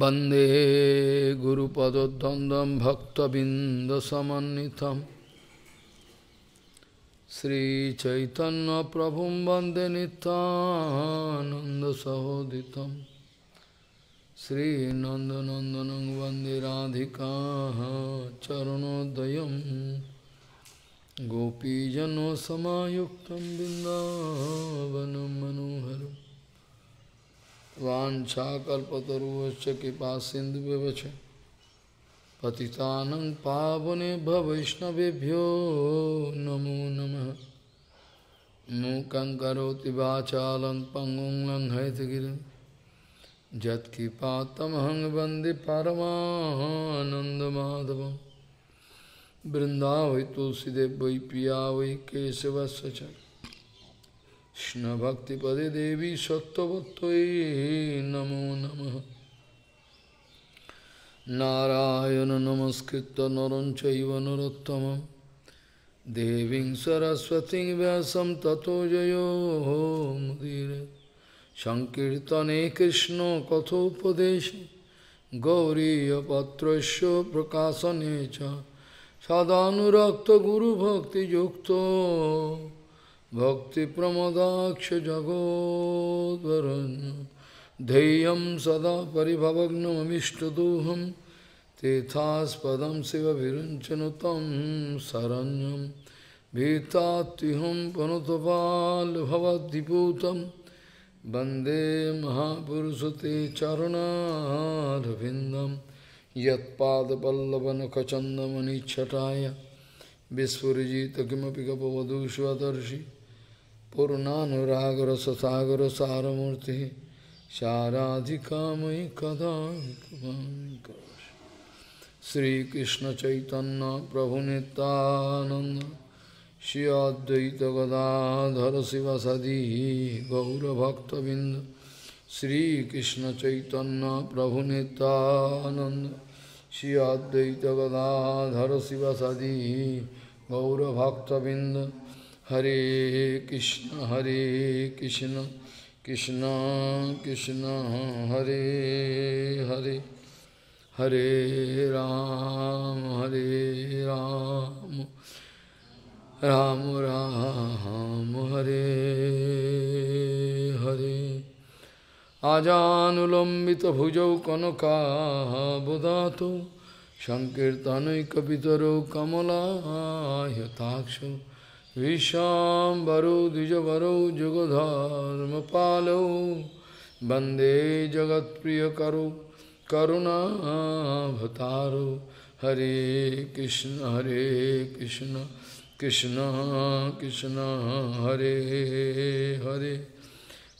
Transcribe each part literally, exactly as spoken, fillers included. Bande Guru Padodandam Bhakta Bindasamanitam Sri Chaitanya Prabhum Bande Nitananda Sahoditam Sri Nandanandanang Bande Radhika Charanodayam Gopijano Samayuktam Bindavanam Manoharam Vanchakalpataruvasya kipasindhuvavacha Patitanam pavane bhavaishnavibhyo namo namah Mukhaṁ karoti vācālaṁ pangong laṁ haitagiram Jat kipātamahaṁ vande paramanandamādhavam Vrindāvai tulsidevvai piyāvai kesavasya Krishna Bhakti Pade Devi Sattvattoi Namo Namah Narayana Namaskritta Naranchaiva Narottamam Deving Saraswati Vyasam Tato Jayo Mudire Sankirtane Krishna Kathopadeshe Gauriya Patrasya Prakasanecha Sadhanurakta Guru Bhakti Yukta Bhakti Pramodaksha Jagodvaran Deyam Sada Paribhavagnam Mishtaduham Tethas Padam Siva Viranchanatam Saranyam Vitatiham Panotapal Bhavadiputam Bande Mahapurusate Charana Ravindam Yat Padapallavan Kachandamani Chataya Vispurijita Kimapika Pavadushvadarshi Purnanuragara Satagara Saramurti Sharadhikamai Kadakamankarash Sri Krishna Chaitanya Prabhu Nityananda Shri Advaita Gadadhara Sivasadi Gaura Bhaktavinda Sri Krishna Chaitanya Prabhu Nityananda Shri Advaita Gadadhara Sivasadi Gaura Bhaktavinda Hare Krishna Hare Krishna Krishna Krishna Hare Hare Hare Ram Hare Ram Ram Ram Hare Hare Ajanulambita bhujau kanaka budato Sankirtanai kapitaro kamala yataksho Vishambaro Dijavaro Jagadharma Palo Bande Jagat Priyakaro Karuna Bhataro Hare Krishna Hare Krishna Krishna Krishna Hare Hare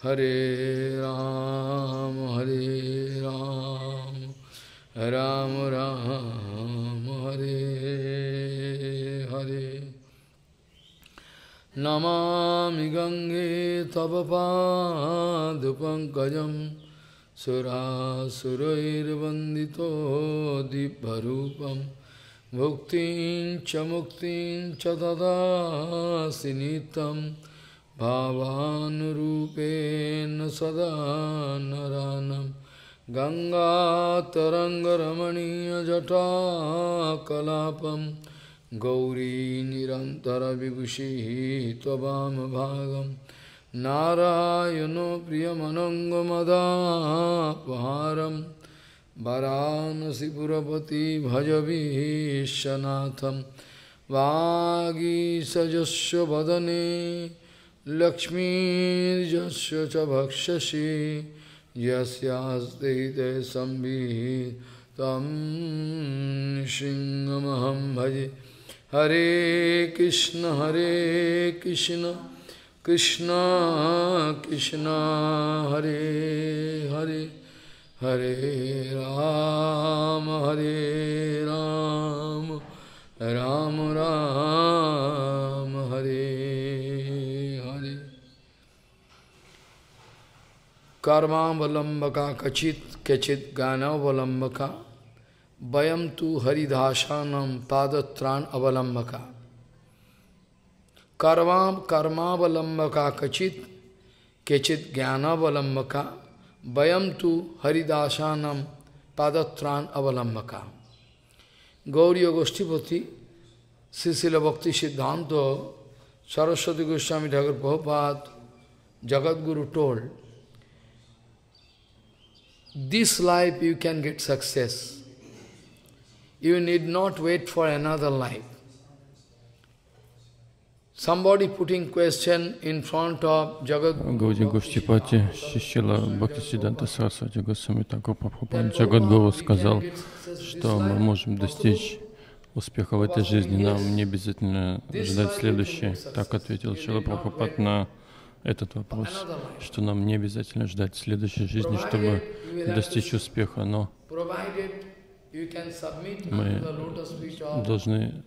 Hare Ram Hare Ram Ram Ram Hare Hare Namami Gange Tavapadupankajam Surasurairvandito Dibharupam Bhuktin Chamuktin Chadadasinitam Bhavanurupena Sada Naranam Ganga Tarangaramaniya Jata Kalapam Gauri Nirantara Vigushi Tvabam Bhagam Narayano Priyamanangamada Paharam Varanasi Purapati Bhajavi Shanatham Vagi Sajasya Vadane Lakshmi Jasya Chabhakshashi Yasyaste Sambhi Tam Shingamaham Bhaji Hare Krishna Hare Krishna Krishna Krishna Hare Hare Hare Ram Hare Ram Ram Ram Hare Hare Karmavalambaka kachit kachit ganavavalambaka Bayam tu haridhāsānaṁ pādatrāṇa avalambaka Karvam karmavalambaka kachit kechit jnānavalambaka Bayam tu haridhāsānaṁ padatran avalambaka. Gauriya Goshtipati, Sisila Bhakti Siddhanta, Saraswati Goswami Thakur Prabhupada, Jagadguru told, this life you can get success. You need not wait for another life. Somebody putting question in front of Jagadguru. Gauriya Goshtipati, Сисила Бхактисиддханта Сарасвати Госвами Тхакур Прабхупад Джагадгуру сказал, что мы можем достичь успеха в этой жизни, нам не обязательно ждать следующей. Так ответил Шрила Прабхупад на этот вопрос, что нам не обязательно ждать следующей жизни, чтобы достичь успеха, но мы должны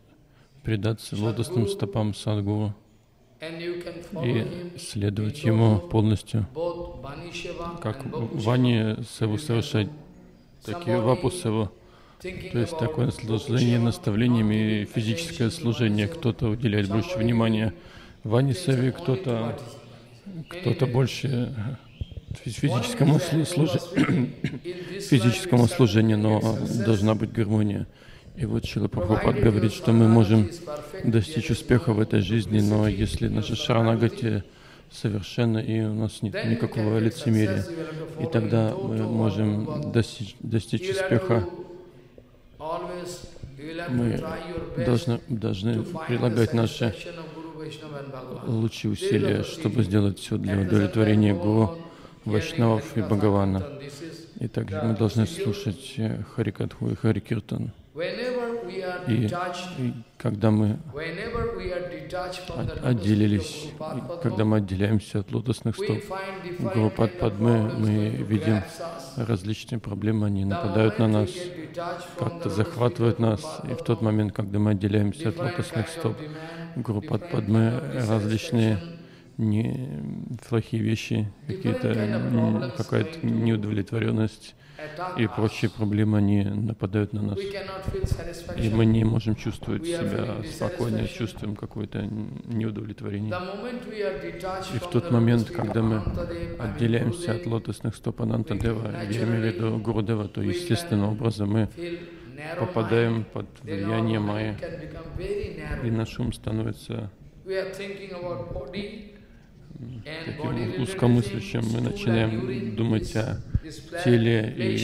предаться лотосным стопам Садгуру и следовать ему полностью, как Вани Севу совершать, так и Вапу Севу. То есть такое служение наставлениями и физическое служение. Кто-то уделяет больше внимания Вани Севе, кто-то кто-то больше физическому, служ... физическому служению, но должна быть гармония. И вот Шрила Прабхупад говорит, что мы можем достичь успеха в этой жизни, но если наша шаранагати совершенна и у нас нет никакого лицемерия, и тогда мы можем достичь, достичь успеха. Мы должны, должны прилагать наши лучшие усилия, чтобы сделать все для удовлетворения Гуру, Вайшнавов и Бхагавана. И также мы должны слушать Харикатху и Харикиртан. И, и когда мы отделились, когда мы отделяемся от лотосных стоп Гуру Падмы, мы видим различные проблемы, они нападают на нас, как-то захватывают нас. И в тот момент, когда мы отделяемся от лотосных стоп Гуру Падмы, различные не плохие вещи, какие-то какая-то неудовлетворенность и прочие проблемы, они нападают на нас. И мы не можем чувствовать себя спокойно, чувствуем какое-то неудовлетворение. И в тот момент, когда мы отделяемся от лотосных стоп Анантадева, я имею в виду Гурудева, то естественным образом мы попадаем под влияние майи, и наш ум становится таким узкомыслящим, мы начинаем думать о теле и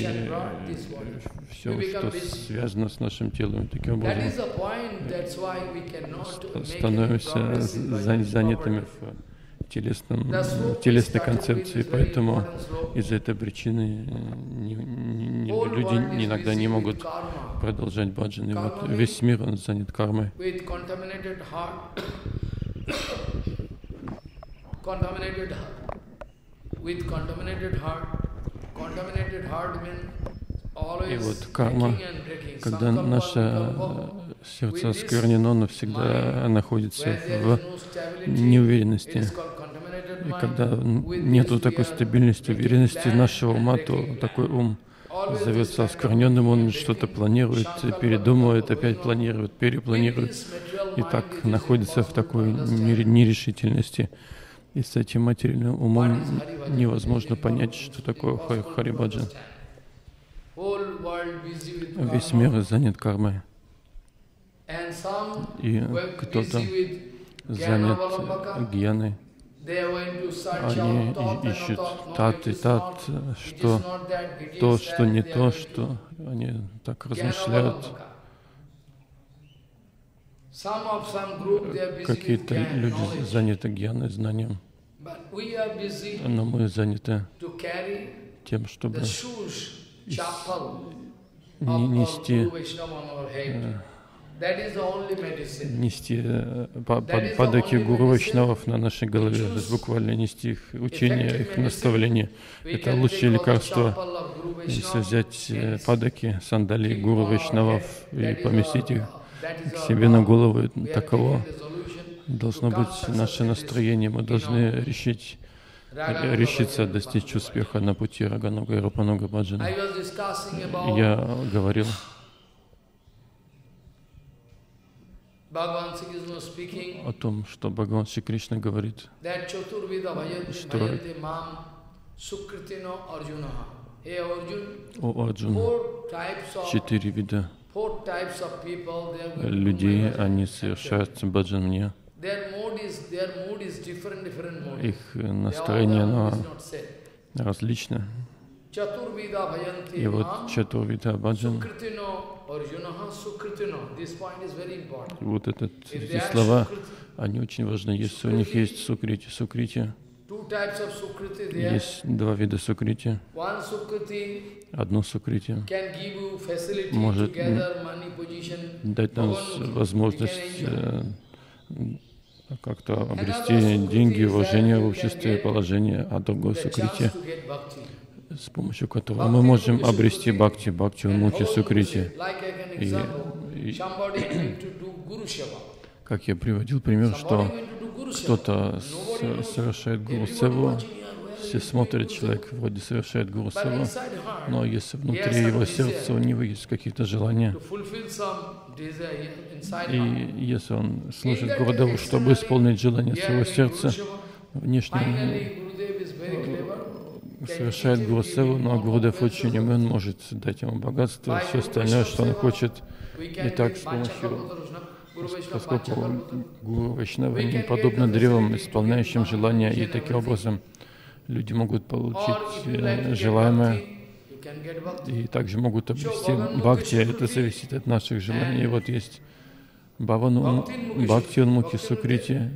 все, что связано с нашим телом. Таким образом, становимся занятыми в телесном, телесной концепции, поэтому из-за этой причины не, не, не, люди иногда не могут продолжать баджан. И вот весь мир, он занят кармой. Contaminated heart. With contaminated heart, contaminated heart means always. И вот карма, когда наше сердце осквернено, оно всегда находится в неуверенности. И когда нету такой стабильности, уверенности нашего ума, то такой ум зовется оскверненным, он что-то планирует, передумывает, опять планирует, перепланирует, и так находится в такой нерешительности. И с этим материальным умом невозможно понять, что такое Харибаджан. Весь мир занят кармой. И кто-то занят гьяной. Они ищут тат и тат, что то, что не то, что они так размышляют. Какие-то люди заняты гьяной, знанием. Но мы заняты тем, чтобы не нести, нести падаки Гуру Вайшнавов на нашей голове, буквально нести их учения, их наставления. Это лучшее лекарство, если взять падаки, сандали Гуру Вайшнавов и поместить их к себе на голову. Таково должно быть наше настроение. Мы должны решить, решиться достичь успеха на пути Рагануга и Рупануга Баджана. Я говорил, о том, что Бхагаван Шри Кришна говорит, что о Арджуна, четыре вида людей, они совершают баджан мне. Их настроение оно различно. И вот чатурвида баджан, вот этот, эти слова, они очень важны. Если у них есть сукрити, сукрити, есть два вида сукрити. Одно сукрити может дать нам возможность как-то обрести деньги, уважение в обществе, положение, а другое сукрити, с помощью которого мы можем обрести бхакти, бхакти, муки, сукрити. И, и, как я приводил пример, что кто-то совершает гуру севу, все смотрят, человек вроде совершает гуру севу, но если внутри его сердца у него есть какие-то желания, и если он служит гуру, чтобы исполнить желание своего сердца, внешне совершает гуру севу, но Гурудев очень умен, может дать ему богатство, все остальное, что он хочет. И так с помощью, поскольку гуру Вайшнава не подобно древам, исполняющим желания, и таким образом люди могут получить желаемое и также могут обрести бхакти. Это зависит от наших желаний. И вот есть бхаван бхакти унмухи сукрити.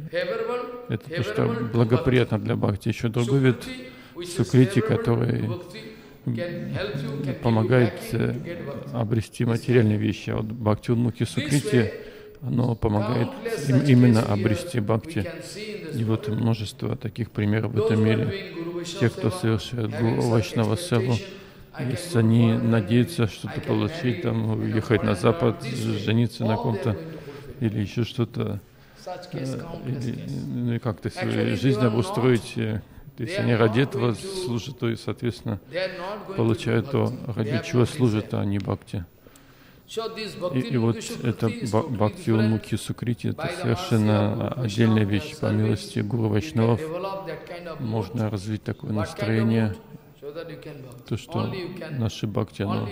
Это то, что благоприятно для бхакти. Еще другой вид сукрити, который помогает обрести материальные вещи. А вот бхакти унмухи сукрити, оно помогает им именно обрести бхакти. И вот множество таких примеров в этом мире. Те, кто совершает гуру Вайшнава севу, если они надеются что-то получить, там, уехать на Запад, жениться на ком-то или еще что-то, или как-то свою жизнь обустроить. Если они ради этого служат, то и, соответственно, получают то, ради чего служат, а не бхакти. И, и вот это бхакти унмухи сукрити, это совершенно отдельная вещь. По милости гуру Вайшнавов можно развить такое настроение, то, что наши бхакти, оно,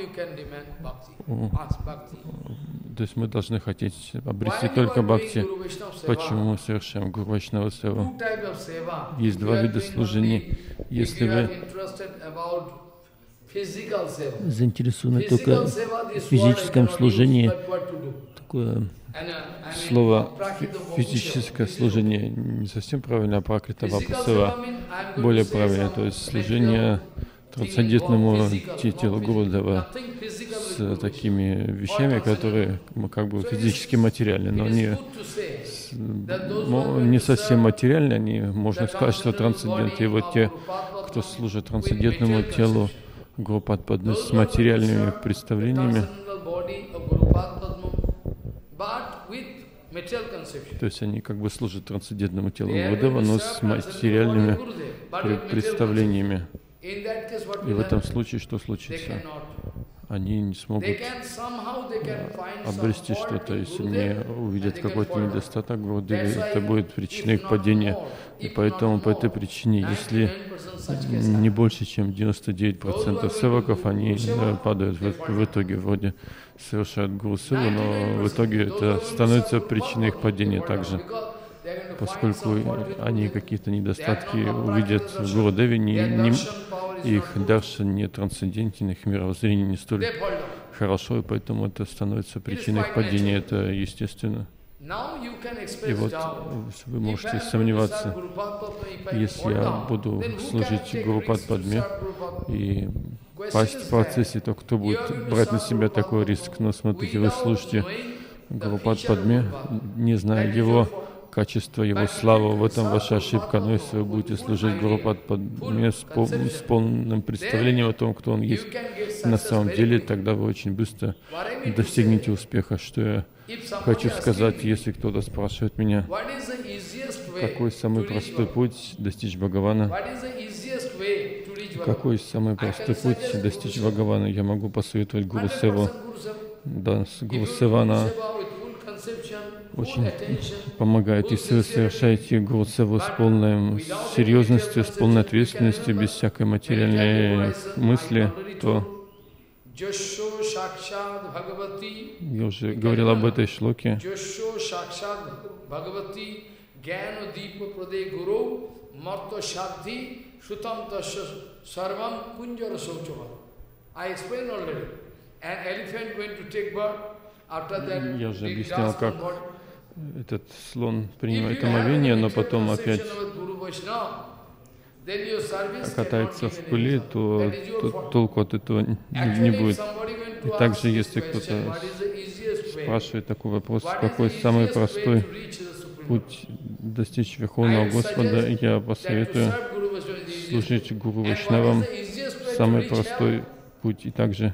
то есть мы должны хотеть обрести только бхакти. Почему мы совершаем гуру Вайшнава севу? Есть два вида служения. Если вы заинтересованы только в физическом служении, такое слово «физическое служение» не совсем правильно, а «пракрита вапасева» более правильно, то есть служение трансцендентному телу Гурудева с такими вещами, которые как бы физически материальны, но они не совсем материальны, они, можно сказать, что трансценденты. И вот те, кто служит трансцендентному телу Гуру Падма с материальными представлениями, то есть они как бы служат трансцендентному телу Гурудева, но с материальными представлениями. И в этом случае что случится? Они не смогут обрести что-то, если не увидят какой-то недостаток Гурудеве, это будет причиной их падения. И поэтому по этой причине, если не больше, чем девяносто девять процентов севаков, они падают в, в итоге, вроде совершают гуру севу, но в итоге это становится причиной их падения также, поскольку они какие-то недостатки увидят в Гурудеве, не, не, их даршан не трансцендентен, их мировоззрение не столь хорошо, и поэтому это становится причиной их падения, это естественно. И вот вы можете сомневаться, если я буду служить Гуру Падме и пасть в процессе, то кто будет брать на себя такой риск? Но смотрите, вы служите Гуру Падме, не зная его качество, его славу, в этом ваша ошибка. Но если вы будете служить Гуру Падме с, пол, с полным представлением о том, кто он есть на самом деле, тогда вы очень быстро достигнете успеха. Что я хочу сказать, если кто-то спрашивает меня, какой самый простой путь достичь Бхагавана, какой самый простой путь достичь Бхагавана, я могу посоветовать Гуру Севу. Да, Гуру Сева, она очень помогает. Если вы совершаете Гуру Севу с полной серьезностью, с полной ответственностью, без всякой материальной мысли, то Я уже говорил об этой шлоке. Я уже объяснял, как этот слон принимает омовение, но потом опять катается в пыли, то, то толку от этого не будет. И также, если кто-то спрашивает такой вопрос, какой самый простой путь достичь Верховного Господа, я посоветую служить Гуру Вайшнавам. Самый простой путь. И также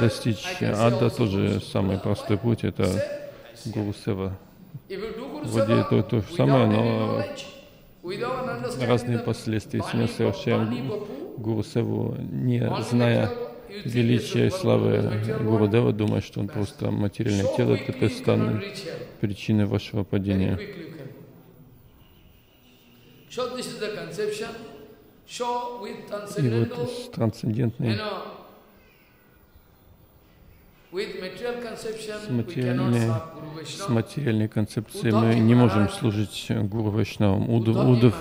достичь Адда тоже самый простой путь. Это Гуру Сева. Вроде это то же самое, но разные последствия. Если мы совершаем Гуру Севу, не зная величия и славы Гурудева, думая, что он просто материальное тело, это станет причиной вашего падения. И вот с трансцендентной, с материальной, с материальной концепцией мы не можем служить Гуру Вайшнавам. Удав, Удав,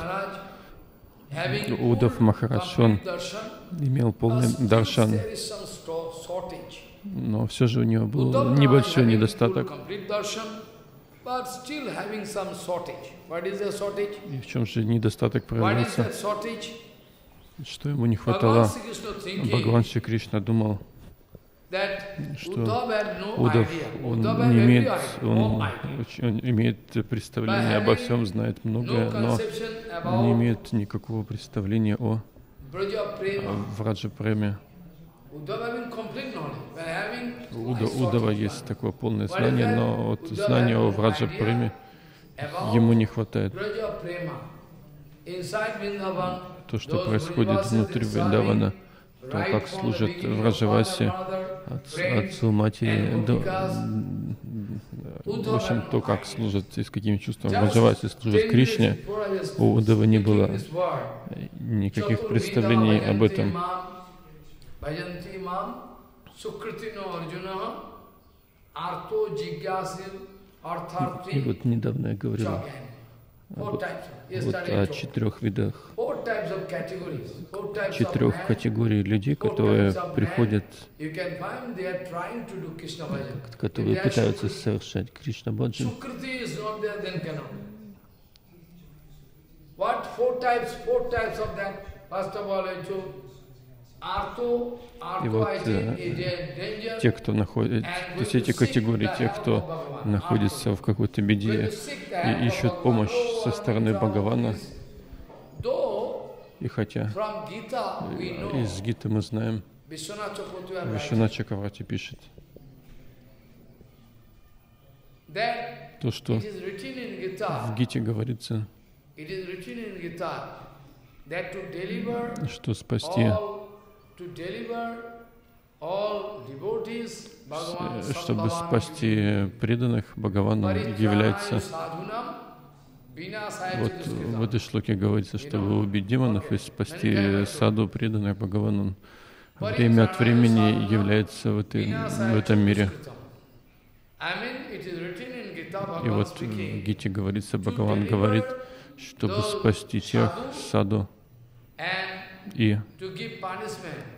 Удав Махарадж, он имел полный даршан, но все же у него был небольшой недостаток. И в чем же недостаток проявляется? Что ему не хватало? Бхагаван Шри Кришна думал, что Удав, он не имеет, он, он имеет представление обо всем, знает многое, но не имеет никакого представления о, о Враджапреме. У Удава есть такое полное знание, но вот знания о Враджапреме ему не хватает. То, что происходит внутри Вриндавана, то, как служат Враджаваси, отцу, матери, до, в общем, то, как служат и с какими чувствами Враджаваси служат Кришне, у Удава не было никаких представлений об этом. И вот недавно я говорил вот, вот о четырех видах, четырех категорий людей, которые приходят, которые пытаются совершать Кришна Баджан. И вот э, те, кто находит, то есть эти категории, те, кто находится в какой-то беде и ищут помощь со стороны Бхагавана, и хотя из Гиты мы знаем, Вишванатха Чакраварти пишет то, что в Гите говорится, что спасти, чтобы спасти преданных Бхагавану, является, вот в этой шлоке говорится, чтобы убить демонов и спасти саду, преданных Бхагавану, время от времени является в, этой, в этом мире. И вот в Гите говорится, Бхагаван говорит, чтобы спасти тех саду и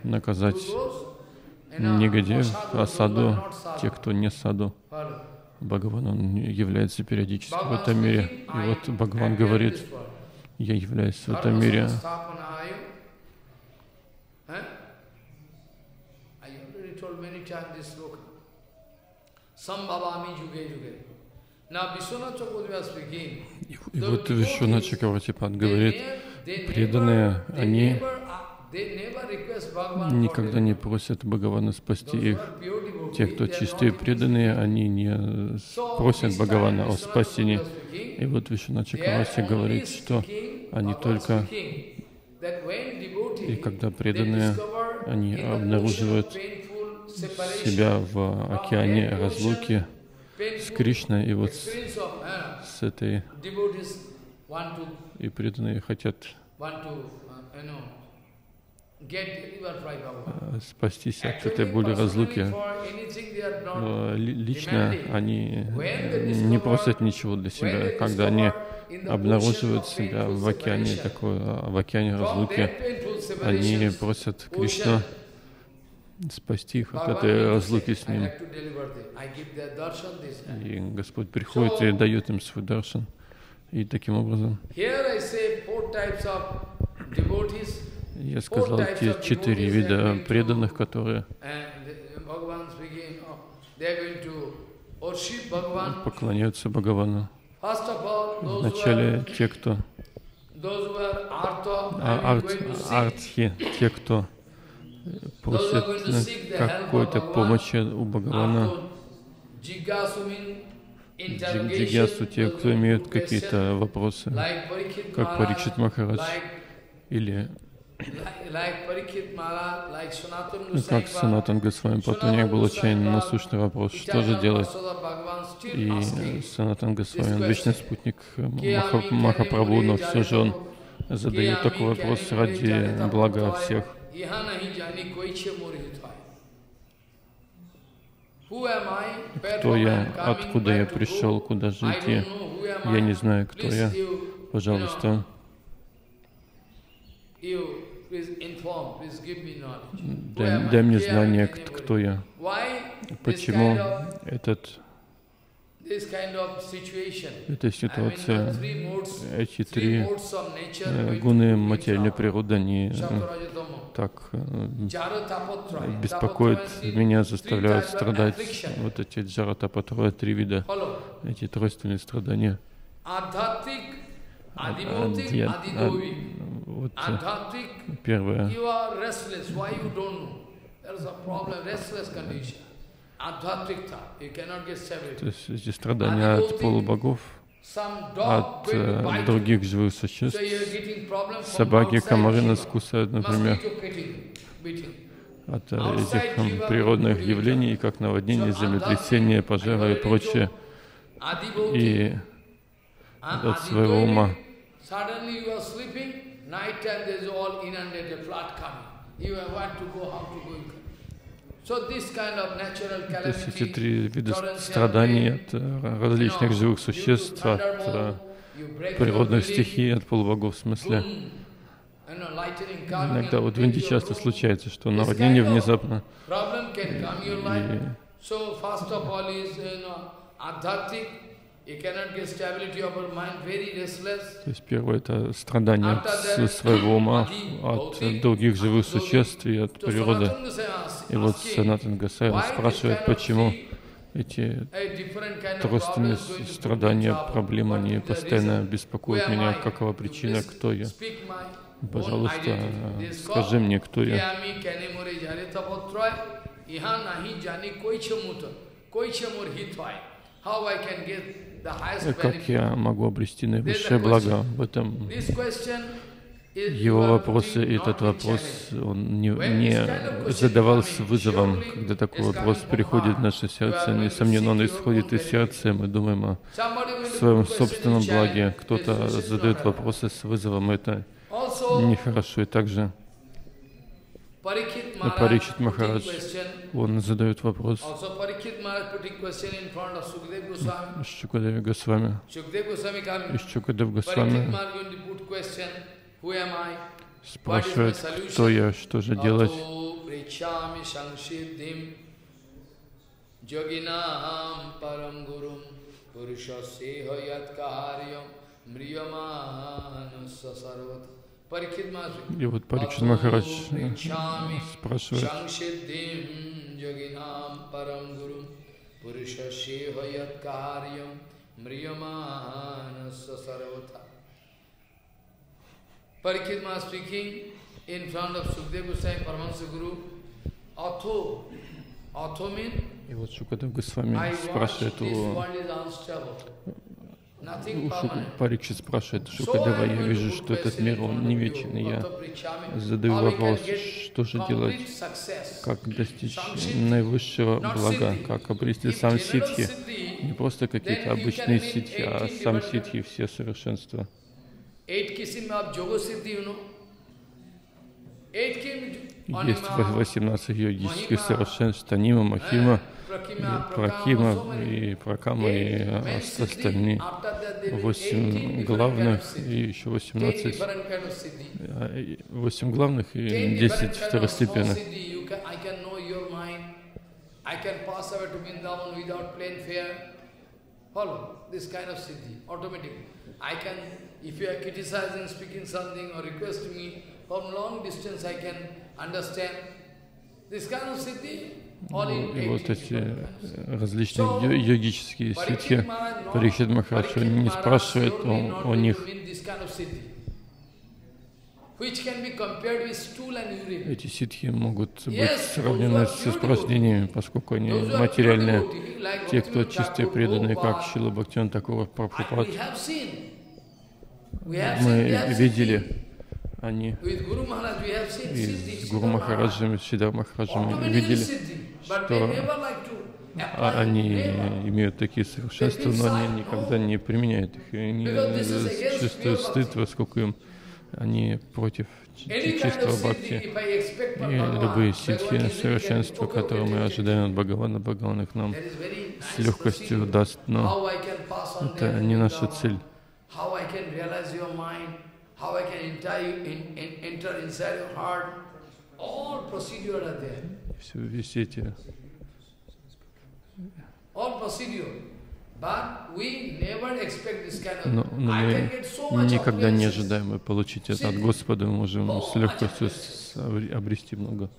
наказать негодяев, а саду, те, кто не саду. Бхагаван, он является периодически в этом мире. И вот Бхагаван говорит, я являюсь в этом мире. И, и вот Вишванатха Чакраварти говорит, преданные, они никогда не просят Бхагавана спасти их. Те, кто чистые преданные, они не просят Бхагавана о спасении. И вот Вишванатха Чакраварти говорит, что они только, и когда преданные, они обнаруживают себя в океане разлуки с Кришной, и вот с, с этой, и преданные хотят спастись от этой боли разлуки. Но лично они не просят ничего для себя. Когда они обнаруживают себя в океане, такой, в океане разлуки, они просят Кришну спасти их от этой разлуки с Ним. И Господь приходит и дает им свой даршан. И таким образом, я сказал те четыре вида преданных, которые поклоняются Бхагавану. Вначале те, кто артхи, те, кто просят какой-то помощи у Бхагавана, джигьясу, те, кто имеют какие-то вопросы, как Парикшит Махарадж, или как Санатан Госвами Патунья был очень насущный вопрос, что же делать. И Санатан Госвами, вечный спутник Махапрабху, но все же он задает такой вопрос ради блага всех. Кто я, откуда я пришел, куда же идти, я не знаю, кто я, пожалуйста, дай, дай мне знание, кто я, почему этот, эта ситуация, эти три гуны материальной природы, они так беспокоят меня, заставляют страдать. Вот эти джаратапатра, три вида, эти тройственные страдания. Вот первое. То есть эти страдания от полубогов, от э, других живых существ. Собаки, комары нас кусают, например, от этих там, природных явлений, как наводнение, землетрясение, пожары и прочее. И от своего ума. То есть эти три вида страданий от различных живых существ, от природных стихий, от полубогов в смысле. Иногда вот в Индии часто случается, что наводнение внезапно. И... То есть первое — это страдание от своего ума, от других живых существ и от природы. И вот Санатан Госвами спрашивает, почему эти тройственные страдания, проблемы, они постоянно беспокоят меня, какова причина, кто я. Пожалуйста, скажи мне, кто я. Как я могу обрести наивысшее благо в этом? Его вопрос, этот вопрос, он не, не задавал с вызовом. Когда такой вопрос приходит в наше сердце, несомненно, он исходит из сердца, мы думаем о своем собственном благе. Кто-то задает вопросы с вызовом, это нехорошо. И также Парикшит Махарадж, он задает вопрос Шукадева Госвами. И Шукадев Госвами спрашивает, кто я, что же делать. И вот Парикшит Махарадж спрашивает, и вот Шукадев Госвами спрашивает его. Парикшит спрашивает Шукадева, я вижу, что этот мир, он не вечен, и я задаю вопрос, что же делать, как достичь наивысшего блага, как обрести сам ситхи, не просто какие-то обычные ситхи, а сам ситхи, все совершенства. Есть восемнадцать йогических совершенств: Нима, Махима, Пракима и Пракама, и остальные восемь главных, и еще восемнадцать, восемь главных и десять второстепенных. Follow this kind of siddhi automatically. I can, if you are criticizing, speaking something or requesting me from long distance, I can understand this kind of siddhi. И вот эти различные йогические ситхи, Парикшит Махарадж не спрашивает о них. Эти ситхи могут быть сравнены с испражнениями, поскольку они материальные. Те, кто чистые преданные, как Шрила Бхактивинода Тхакур, Прабхупад, мы видели, они и с Гуру Махараджем, и с Шридхар Махараджем видели, что они имеют такие совершенства, но они никогда не применяют их, и они чувствуют стыд, поскольку им они против чистого бхакти. И любые ситхи, совершенства, которые мы ожидаем от Бхагавана, Бхагаван их нам с легкостью даст, но это не наша цель. Все, весь эти... Но, но мы никогда не ожидаем получить это от Господа, мы можем с легкостью обрести много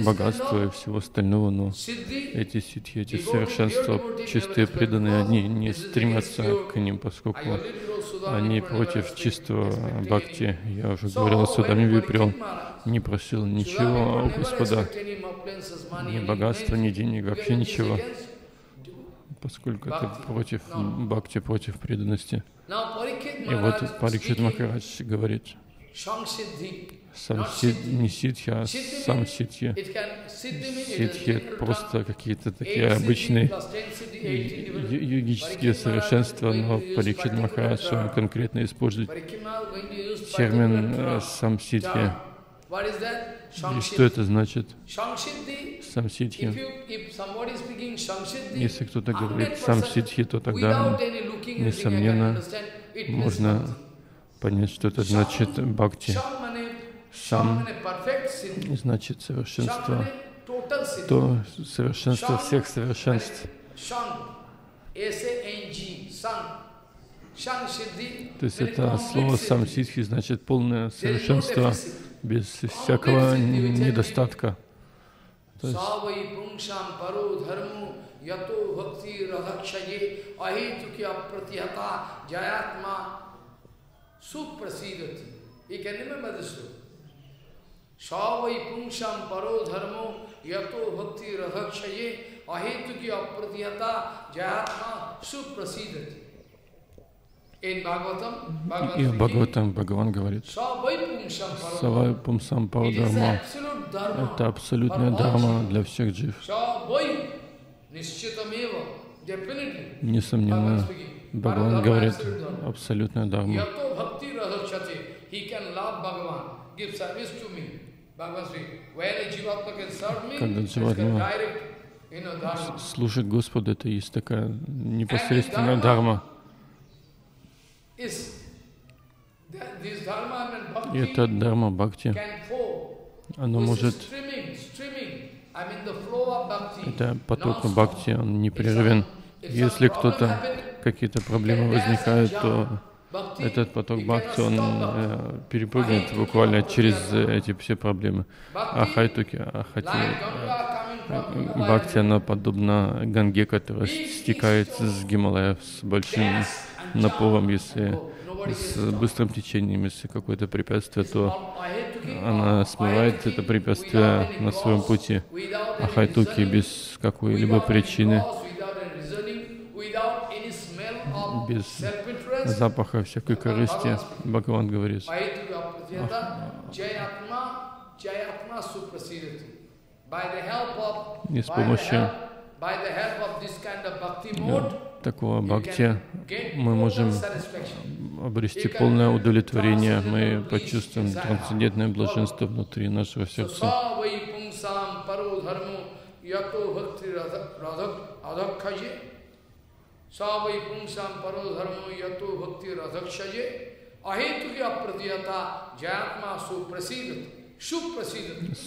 богатства и всего остального, но эти ситхи, эти совершенства, чистые преданные, они не стремятся к ним, поскольку они против чистого бхакти. Я уже говорил о Судамиве, прям не просил ничего у Господа, ни богатства, ни денег, вообще ничего, поскольку это против бхакти, против преданности. И вот Парикшит Махарадж говорит, сам сид, не ситхи, а сам ситхи. Ситхи — просто какие-то такие обычные йогические совершенства, но Парикшит Махарадж, он конкретно использует термин сам ситхи. И что это значит? Сам ситхи. Если кто-то говорит сам ситхи, то тогда, несомненно, можно понять, что это значит бхакти. Сам значит совершенство, то совершенство всех совершенств. То есть это слово сам ситхи значит полное совершенство, без всякого недостатка. То есть и в Бхагаватам Бхагаван говорит, Савай Пумсам Паро Дхарма — это абсолютная дхарма для всех джив. Несомненно, Бхагаван говорит абсолютная дхарма. Когда дживатма служит Господу, это есть такая непосредственная дхарма. И это дхарма бхакти, оно может, это поток бхакти, он непрерывен. Если кто-то, какие-то проблемы возникают, то этот поток бхакти, он э, перепрыгнет буквально через эти все проблемы. А хайтуки, ахати, бхакти, она подобна Ганге, которая стекает с Гималаев с большим наплывом. Если с быстрым течением, если какое-то препятствие, то она смывает это препятствие на своем пути. А хайтуки без какой-либо причины, без запаха всякой корысти, Бхагаван говорит. И с помощью такого бхакти мы можем обрести полное удовлетворение, мы почувствуем трансцендентное блаженство внутри нашего сердца.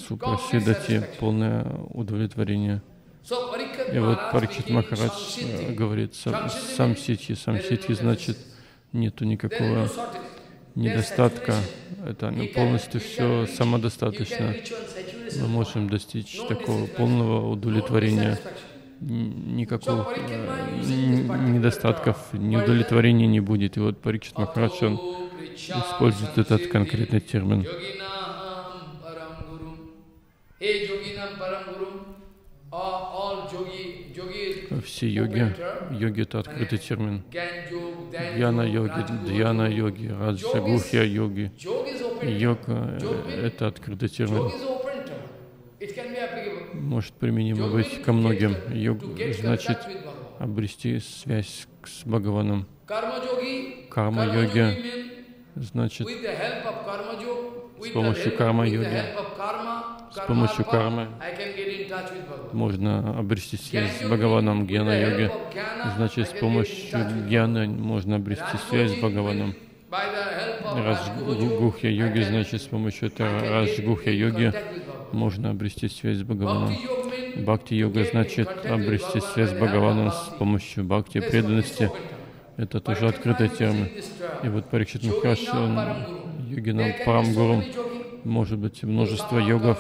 Супрасидати, полное удовлетворение. И вот Парикшит Махарадж говорит, самсидхи, самсидхи значит нету никакого недостатка, это полностью все самодостаточно. Мы можем достичь такого полного удовлетворения, никакого недостатков, неудовлетворения не будет. И вот Парикшит Махарадж, он использует этот конкретный термин. Все йоги, йоги — это открытый термин. Гьяна-йоги, дьяна-йоги, раджа-гухья-йоги. Йога — это открытый термин. Может применимо быть ко многим. Йога значит обрести связь с Бхагаваном. Карма-йоги значит с помощью карма-йоги. С помощью кармы можно обрести связь с Бхагаваном. Гьяна-йоги значит, с помощью гьяны можно обрести связь с Бхагаваном. Раджгухья-йоги значит, с помощью этого раджгухья-йоги можно обрести связь с Бхагаваном. Бхакти-йога значит, обрести связь с Бхагаваном с помощью бхакти, преданности. Это тоже открытая тема. И вот Парикшит Махарадж, он йогинам парам-гурум. Может быть, множество йогов,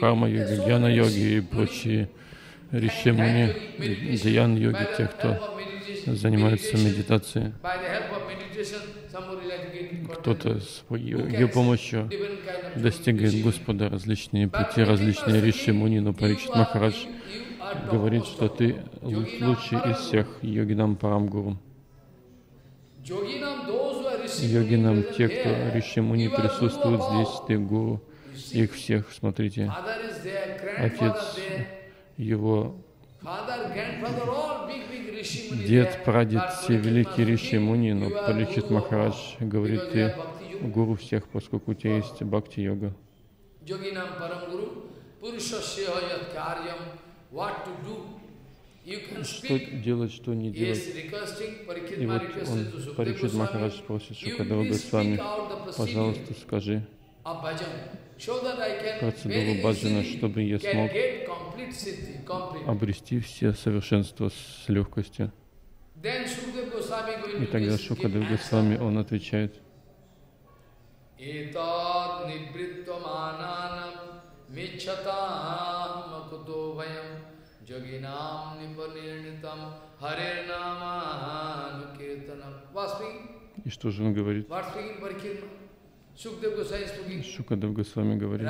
карма-йоги, гьяна-йоги и прочие риши-муни, дьян-йоги, те, кто занимается медитацией. Кто-то с ее помощью достигает Господа, различные пути, различные риши-муни, но Парикшит Махарадж говорит, что ты лучший из всех, йогинам парам-гурум. Йогинам, те, кто риши-муни присутствуют здесь, ты гуру, их всех, смотрите. Отец, его дед, прадед, все великие риши-муни, но Парикшит Махарадж говорит, ты гуру всех, поскольку у тебя есть бхакти-йога. Что делать, что не делать. И вот он, Парикшит Махарадж, просит Шукадева Госвами, пожалуйста, скажи процедуру баджана, чтобы я смог обрести все совершенства с легкостью. И тогда Шукадева Госвами, он отвечает. И что же он говорит? Шукадев Госвами говорит: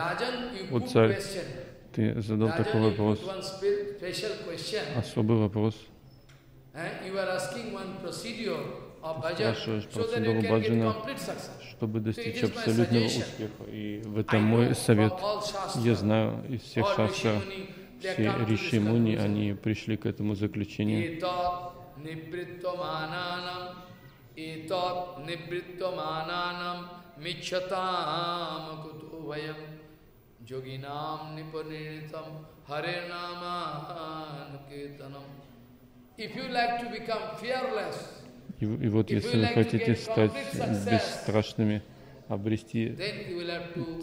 «О царь, ты задал такой вопрос, особый вопрос. Спрашиваешь процедуру баджана, чтобы достичь абсолютного успеха. И в этом мой совет. Я знаю из всех шастр». Все риши-муни, они пришли к этому заключению. И, и вот, если вы хотите стать бесстрашными, обрести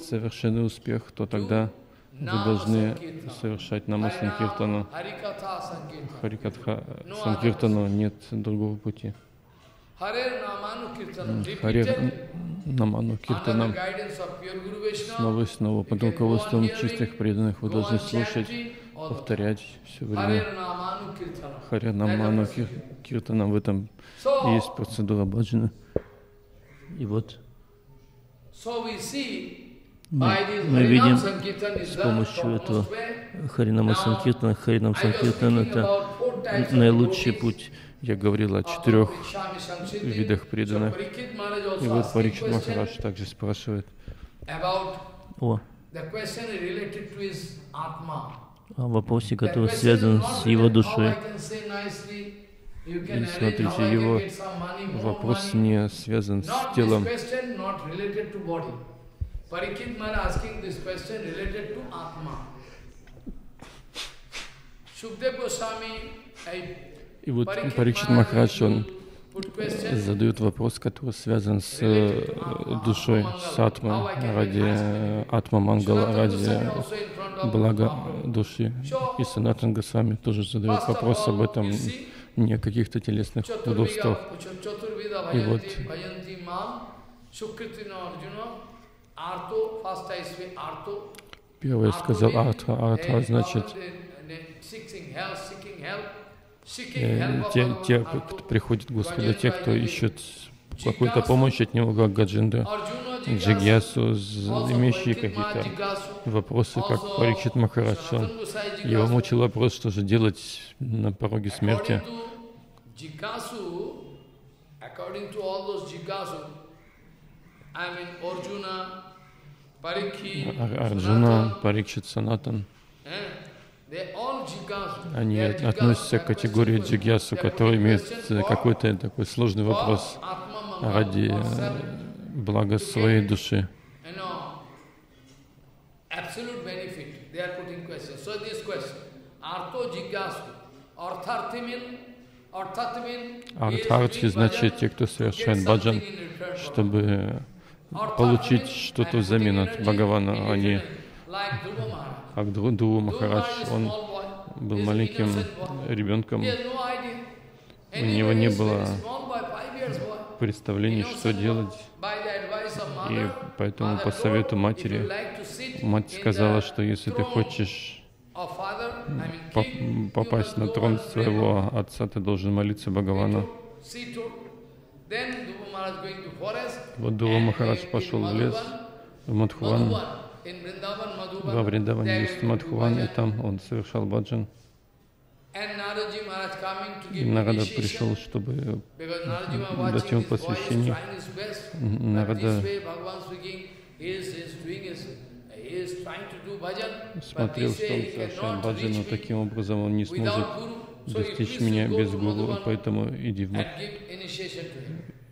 совершенный успех, то тогда вы должны совершать Нама-Санкиртану, Харикатха Санкиртану, нет другого пути. Харе Наману Киртанам, снова и снова, под руководством чистых преданных, вы должны слушать, повторять все время. Харе Наману Киртанам, в этом есть процедура баджана. И вот мы, мы видим с помощью этого Харинама Санкиртана, Харинам Санкиртана — это наилучший путь. Я говорил о четырех видах преданных. И вот Парикшит Махарадж также спрашивает о вопросе, который связан с его душой. И смотрите, его вопрос не связан с телом. Parikshit Maharaj asking this question related to Atma. Shukdev Goswami, I... И вот Парикшит Махарадж, он задает вопрос, который связан с душой, с Атмой, ради Атма Мангала, ради блага души. И Санатан Госвами тоже задает вопрос об этом, не о каких-то телесных удовствах. И вот... Первый сказал Артха. Артха значит э, те, те, кто приходит к Господу, те, кто ищет какую-то помощь от Него, как Гаджинда, Джигьясу, имеющие какие-то вопросы, как Парикшит Махарадж. Его мучил вопрос, что же делать на пороге смерти. Арджуна, Парикшит, Санатан, они относятся к категории джигьясу, который имеет какой-то такой сложный вопрос ради блага своей души. Артхартхи значит те, кто совершает баджан, чтобы получить что-то взамен от Бхагавана, а не как Друва Махарадж. Он был маленьким ребенком, у него не было представлений, что делать, и поэтому по совету матери, мать сказала, что если ты хочешь попасть на трон своего отца, ты должен молиться Бхагавану. Вот Друва Махарадж пошел в лес, в Мадхуван. Во Вриндаване есть Мадхуван, и там он совершал баджан. И Нарада пришел, чтобы дать ему посвящение. Нарада смотрел, что он совершает баджан, но таким образом он не сможет достичь меня без гуру, поэтому иди в Мадхуван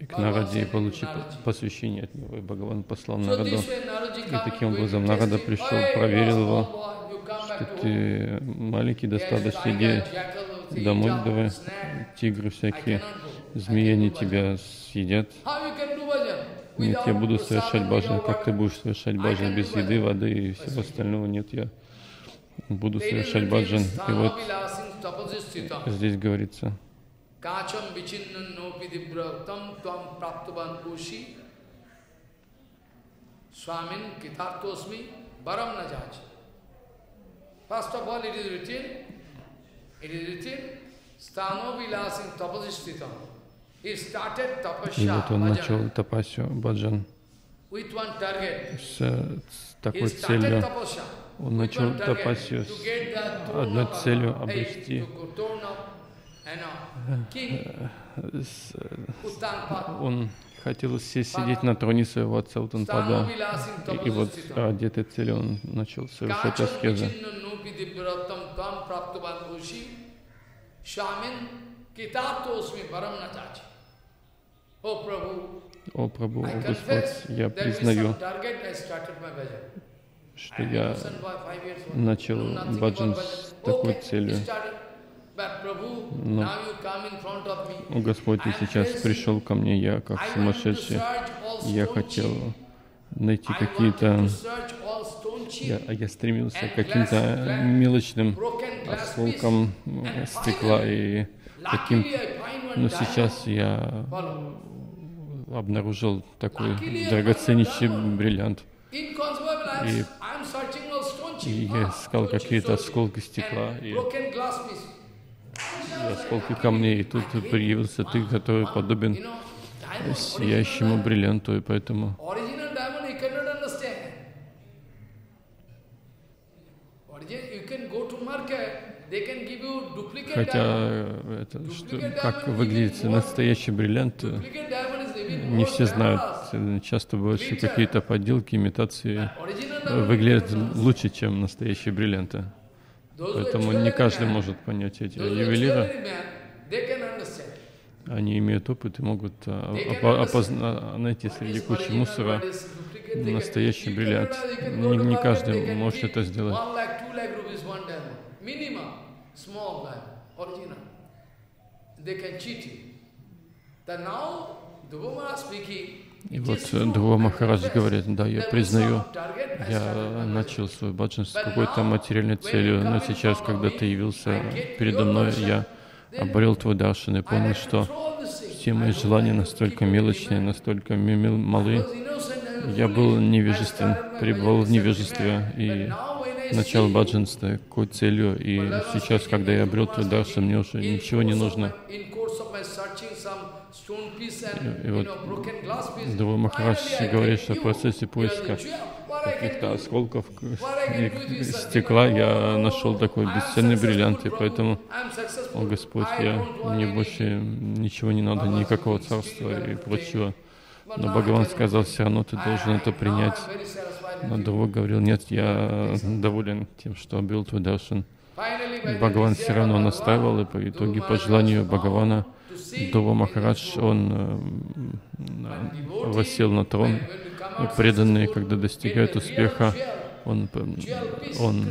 к Нараде и получи посвящение от него. И Бхагаван послал Нараду. И таким образом Нарада пришел, проверил его, что ты маленький достаточно, иди домой, давай, тигры всякие, змеи, они тебя съедят. Нет, я буду совершать баджан. Как ты будешь совершать баджан без еды, воды и всего остального? Нет, я буду совершать баджан. И вот здесь говорится. Kacham vichinnan nopi dibrahtam tvam praptavan kushi swamin kitartosmi varam najaj. First of all, it is written, it is written, stano vilasin tapasishtitam. He started tapasya bhajan with one target. He started tapasya. Он начал тапасию с одной целью — обрести. Он хотел сидеть на троне своего отца Утанпада, и, и вот ради этой цели он начал совершать аскезы. О, Прабху, Господь, я признаю, что я начал баджан с такой целью. Но Господь, ты сейчас пришел ко мне, я как сумасшедший, я хотел найти какие-то, я, я стремился к каким-то мелочным осколкам стекла и таким, но сейчас я обнаружил такой драгоценнейший бриллиант, и, и я искал какие-то осколки стекла и осколки камней, и тут появился ты, который подобен сияющему бриллианту, и поэтому... Хотя, это, что, как выглядит настоящий бриллиант, не все знают. Часто бывают какие-то подделки, имитации, выглядят лучше, чем настоящие бриллианты. Поэтому не каждый может понять эти ювелиры. они имеют опыт и могут найти среди кучи мусора настоящий бриллиант. Не, не каждый может это сделать. И вот Друва Махарадж говорит: да, я признаю, я начал свой баджан с какой-то материальной целью, но сейчас, когда ты явился передо мной, я обрел твой даршан и понял, что все мои желания настолько мелочные, настолько малы. Я был невежествен, пребывал в невежестве и начал баджан с такой целью, и сейчас, когда я обрел твой даршан, мне уже ничего не нужно. И вот Друва Махарадж говорит, что в процессе поиска каких-то осколков стекла я нашел такой бесценный бриллиант, и поэтому, о Господь, я, мне больше ничего не надо, никакого царства и прочего. Но Бхагаван сказал: все равно ты должен это принять. Но Друва говорил: нет, я доволен тем, что обрел твой даршан. Бхагаван все равно настаивал, и по итоге, по желанию Бхагавана, Друва Махарадж, он воссел на трон, и преданные, когда достигают успеха, он, он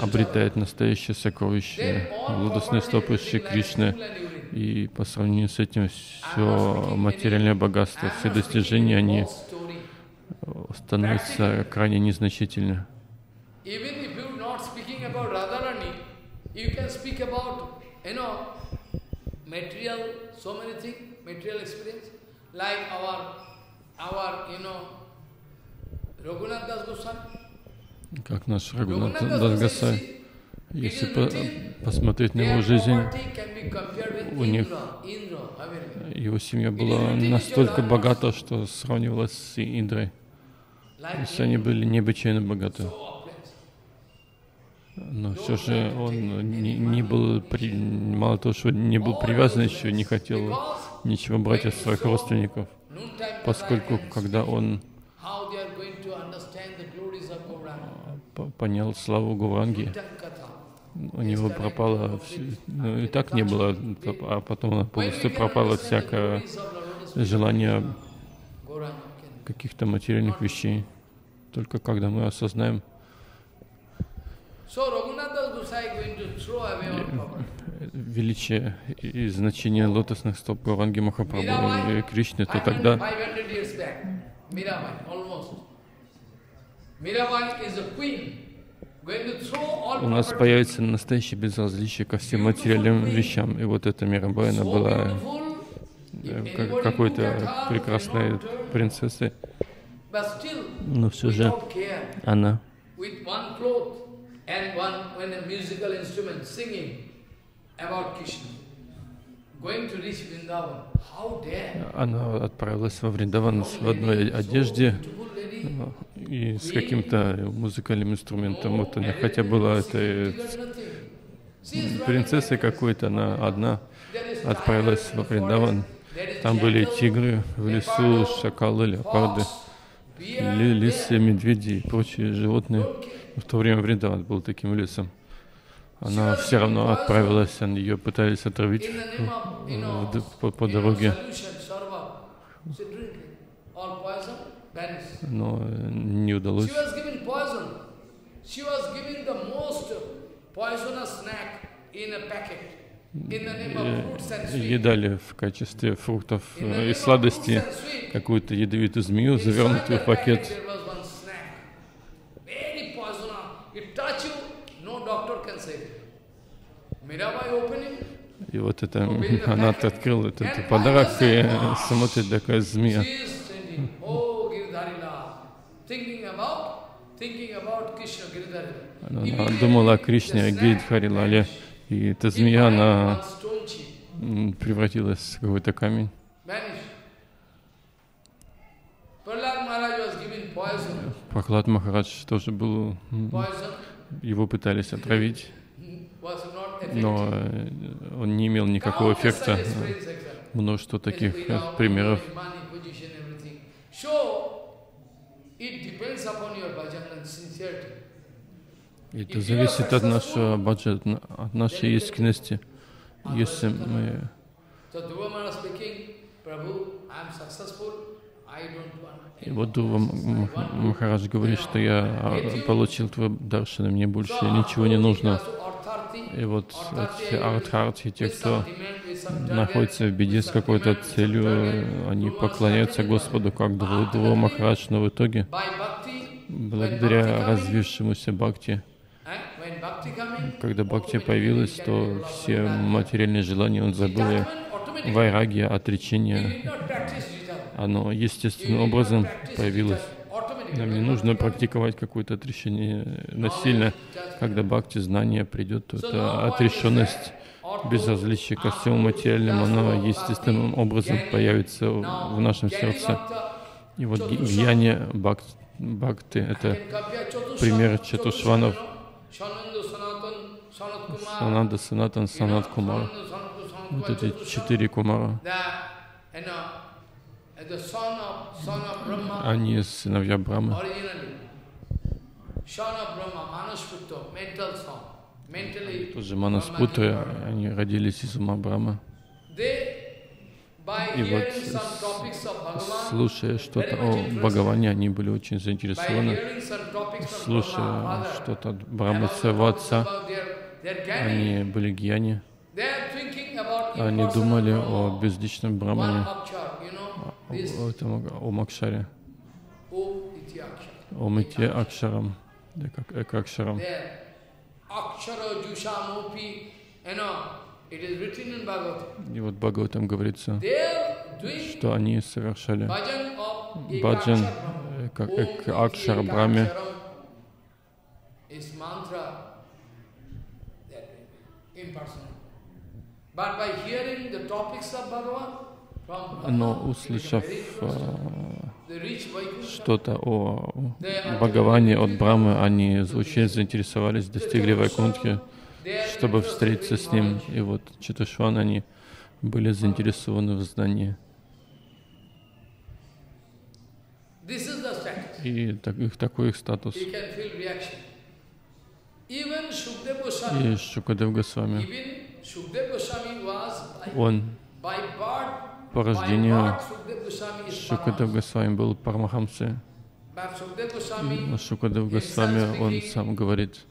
обретает настоящее сокровище, лотосные стопы Шри Кришны, и по сравнению с этим все материальное богатство, все достижения, они становятся крайне незначительны. Material, so many things, material experience, like our, our, you know, Raghunath Das Goswami. Как наш Рагунат Дас Госвами. Если по посмотреть на его жизнь, у них его семья была настолько богата, что сравнивалась с Индрой. То есть они были необычайно богаты. Но все же он не, не был, при, мало того, что не был привязан еще, не хотел ничего брать от своих родственников, поскольку когда он понял славу Гауранги, у него пропало, ну, и так не было, а потом полностью пропало всякое желание каких-то материальных вещей. Только когда мы осознаем. Величие и значение лотосных стоп Гауранги Махапрабху и Кришны, то тогда у нас появится настоящее безразличие ко всем материальным вещам. И вот эта Мирабай, она была какой-то прекрасной принцессой, но все же она And one, when a musical instrument singing about Krishna, going to reach Vrindavan, how dare? Она отправилась во Вриндаван в одной одежде и с каким-то музыкальным инструментом. Вот она, хотя была этой принцессой какой-то, она одна отправилась во Вриндаван. Там были тигры в лесу, шакалы, леопарды, лисы, медведи и прочие животные. В то время Вриндаван был таким лесом. Она все равно отправилась, ее пытались отравить по, по дороге. Но не удалось. Ей дали в качестве фруктов и сладостей какую-то ядовитую змею, завернутую в пакет. И вот это, она открыла этот подарок и смотрит, такая змея. Она думала о Кришне, о Гиридхари Лале, и эта змея, она превратилась в какой-то камень. Прахлад Махарадж тоже был, его пытались отравить, но он не имел никакого эффекта. Множество таких примеров. Это зависит от нашего баджана, от нашей искренности. Если мы И вот Дурва Махарадж говорит, что я получил твой даршан, и мне больше ничего не нужно. И вот все артхарти, те, кто находится в беде с какой-то целью, они поклоняются Господу, как Дурва Махарадж, но в итоге, благодаря развившемуся бхакти, когда бхакти появилась, то все материальные желания он забыл, и вайрагья, отречение, оно естественным образом появилось. Нам не нужно практиковать какое-то отречение насильно. Когда бхакти знание придет, то эта отрешенность, безразличие ко всему материальному, оно естественным образом появится в нашем сердце. И вот гьяне бхакти — это пример чатушванов. Сананда, Санатан, Санат Кумар. Вот эти четыре Кумара. Они сыновья Брахмы. Тоже Манаспутты, они родились из ума Брахмы. И вот, слушая что-то о Бхагаване, они были очень заинтересованы. Слушая что-то от Брахмы, своего отца, они были гьяни. Они думали о безличном Брахмане, о, о, о Мокшаре, о Мите Акшарам, да, как Эка-Акшарам. И вот в Бхагаватам говорится, что они совершали баджан, как Эка-Акшар Брахме. Но, услышав э, что-то о Бхагаване от Брахмы, они очень заинтересовались, достигли Вайкунтхи, чтобы встретиться с ним. И вот Чатушваны, они были заинтересованы в знании. И так, их, такой их статус. И Шукадев Госвами, он по рождению Шукадев Госвами был парамахамсой. Шукадев Госвами, он сам говорит: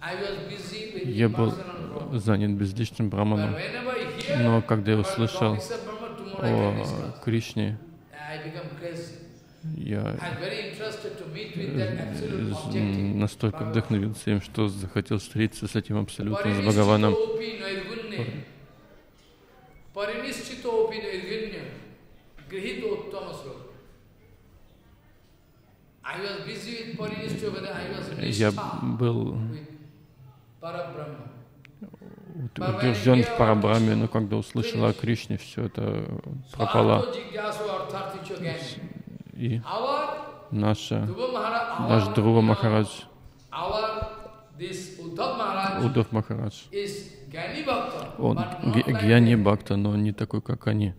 я был занят безличным Брахманом, но когда я услышал о Кришне, я настолько вдохновился им, что захотел встретиться с этим абсолютно, с Бхагаваном. Я был удержан в Парабрахме, но когда услышал о Кришне, все это пропало. И наша, наш Дурва Махарадж, Уддав Махарадж, он гьяни бхакта, но он не такой, как они.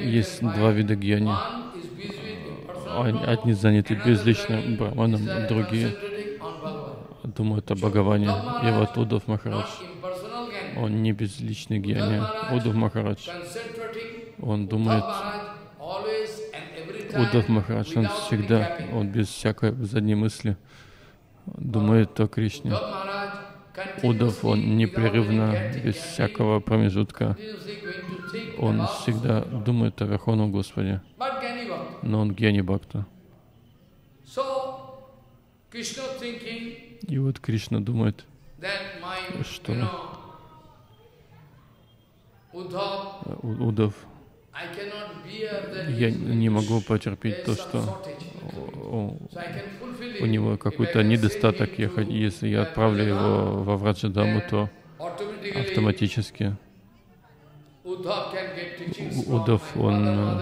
Есть два вида гьяни. Одни заняты безличным Брахманом, другие думают о Бхагаване. И вот Уддав Махарадж, он не безличный гьяни. Уддав Махарадж, он думает, Уддав Махарадж, он всегда, он без всякой задней мысли думает о Кришне. Уддав, он непрерывно, без всякого промежутка, он всегда думает о Верховном Господе, но он гьяни бхакта. И вот Кришна думает, что Уддав, я не могу потерпеть то, что у него какой-то недостаток. Я, если я отправлю его во Враджадаму, то автоматически Уддав, он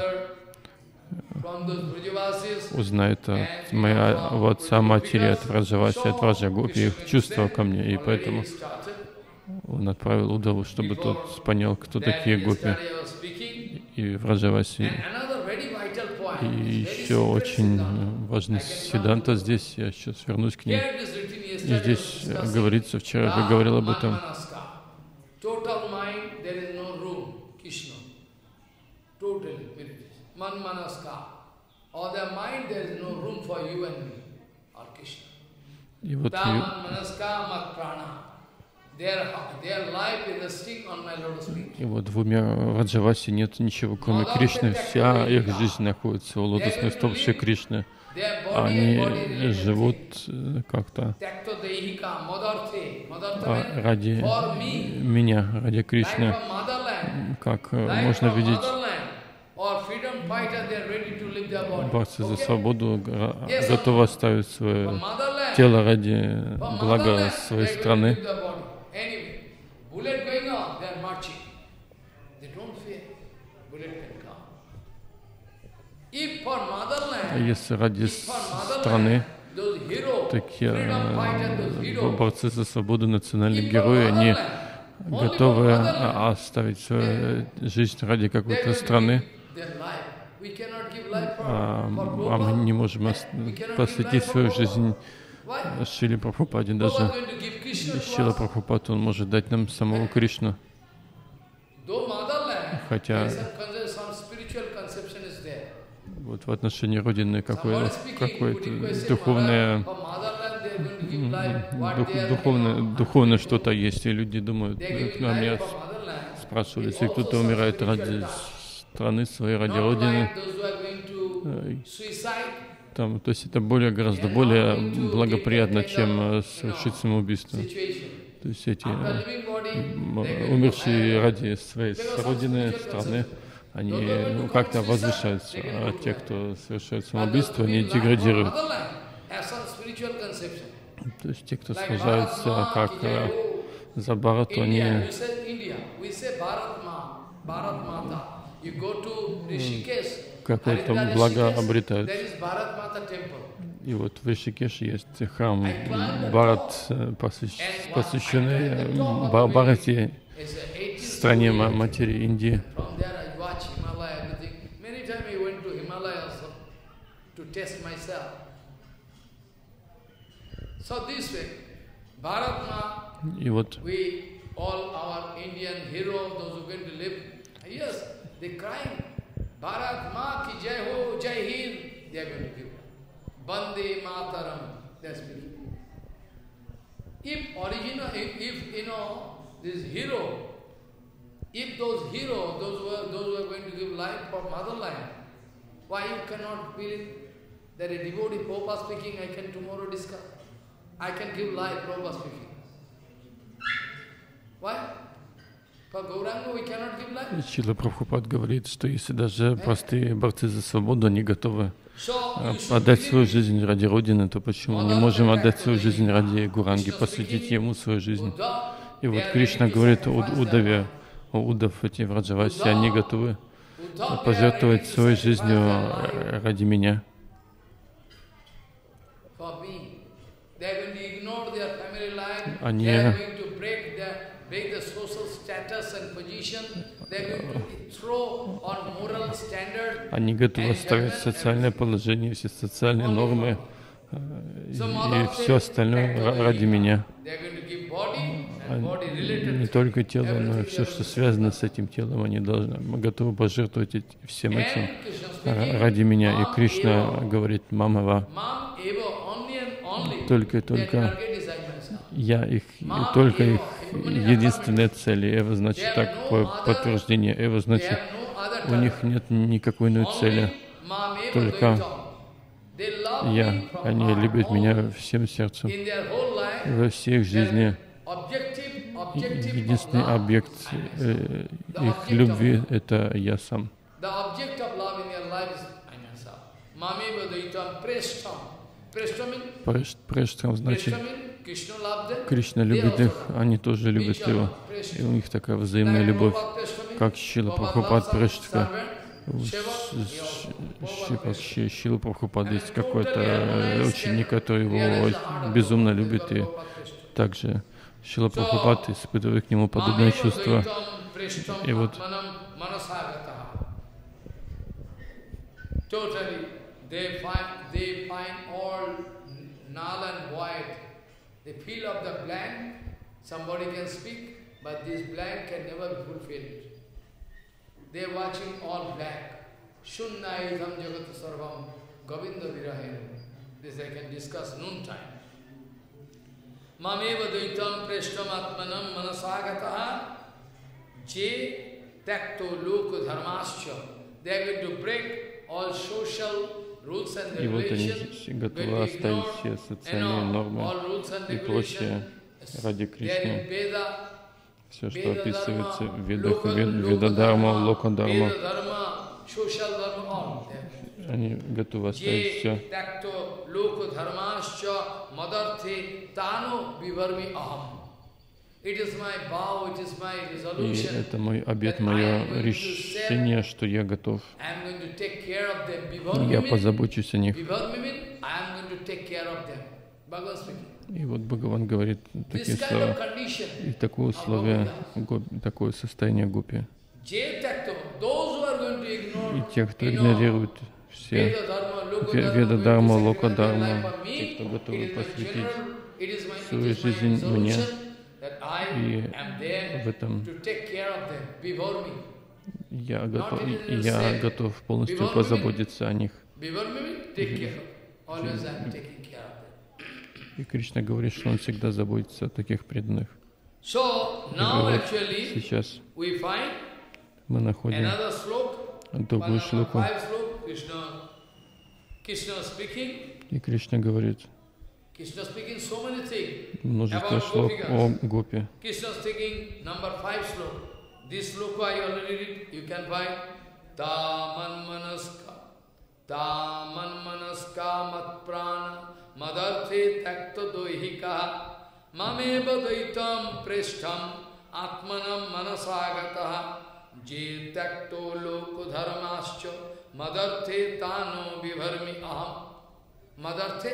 узнает от моего отца, матери, от Враджаваси, от Враджагопи, их чувства ко мне. И поэтому он отправил Уддаву, чтобы тот понял, кто такие гопи и Враджаваси. И еще очень важный сиданта здесь, я сейчас вернусь к ним. И здесь говорится, вчера я говорил об этом. И вот И вот в уме Раджаваси нет ничего, кроме Кришны. Вся их жизнь находится у лотосной стопы Кришны. Они живут как-то ради меня, ради Кришны. Как можно видеть, борцы за свободу готовы оставить свое тело ради блага своей страны. Если ради страны, такие борцы за свободу, национальные герои, они готовы оставить свою жизнь ради какой-то страны. А, а мы не можем посвятить свою жизнь Шриле Прабхупаде. Даже Шрила Прабхупад, он может дать нам самого Кришну. Хотя вот в отношении Родины какое-то духовное, дух, духовное, духовное что-то есть, и люди думают, на меня спрашивали, если кто-то умирает ради страны своей, ради Родины, там, то есть это более, гораздо более благоприятно, чем совершить самоубийство. То есть эти умершие ради своей Родины, страны, они ну, как-то возвышаются, а те, кто совершает самоубийство, они деградируют. То есть те, кто сражаются как за Бхарату, они какое-то благо обретают. И вот в Ришикеше есть храм Бхарат, посвященный Бхарате, стране матери Индии. Test myself. So this way, Bharatma, we all our Indian heroes, those who are going to live, yes, they crying, Bharatma ki jai ho, jai hind, they are going to give. Bande mataram, that's beautiful. If original, if, if you know this hero, if those heroes, those who are those who are going to give life for motherland, why you cannot feel it? There is a devotee, Prabhupada speaking, I can tomorrow discuss. I can give life, Prabhupada speaking. Why? For Gauranga we cannot give life. Шрила Прабхупад говорит, что если даже простые борцы за свободу, они готовы отдать свою жизнь ради Родины, то почему не можем отдать свою жизнь ради Гуранги, посвятить ему свою жизнь? И вот Кришна говорит о Удаве, о Удав, эти Враджаваси, они готовы пожертвовать своей жизнью ради меня. Они Они готовы оставить социальное положение, все социальные нормы и все остальное ради меня. Не только тело, но и все, что связано с этим телом, они должны, мы готовы пожертвовать всем этим ради меня. И Кришна говорит «Мамава». Только и только я их, только их единственная цель. Эва значит так, подтверждение. Эва значит, у них нет никакой иной цели, только я. Они любят меня всем сердцем, во всей их жизни. Единственный объект э, их любви — это я сам. Прештхам значит, Кришна любит их, они тоже любят его. И у них такая взаимная любовь, как Шрила Прабхупад Прештха. У Шрила Прабхупада есть какой-то ученик, который его безумно любит, и также Шрила Прабхупад испытывает к нему подобное чувство. И вот They find, they find all null and void. They fill up the blank. Somebody can speak, but this blank can never be fulfilled. They are watching all blank. Shunnaitam jagat sarvam govinda virahe. This I can discuss noon time. Mameva dvaitam preshtam atmanam manasagataha je takto loko dharmascha. They are going to break all social rules and regulations. И вот они готовы оставить все социальные нормы и прочее ради Кришны. Все, что описывается в ведах, ведадарма, локадарма, они готовы оставить все. И это мой обет, мое решение, что я готов. Я позабочусь о них. И вот Бхагаван говорит такие слова. И такое условие, такое состояние гопи. И те, кто игнорирует все веда-дарма, лока-дарма, те, кто готовы посвятить свою жизнь мне, и в этом я готов, я готов полностью позаботиться о них. И Кришна говорит, что он всегда заботится о таких преданных. И вот сейчас мы находим другую шлоку. И Кришна говорит множество шлок о гопи. Madarthi takto dohika mameva daitam preshtam atmanam manasagataha je takto loko dharmascha madarthi tano vibharmi aham. Madarthi,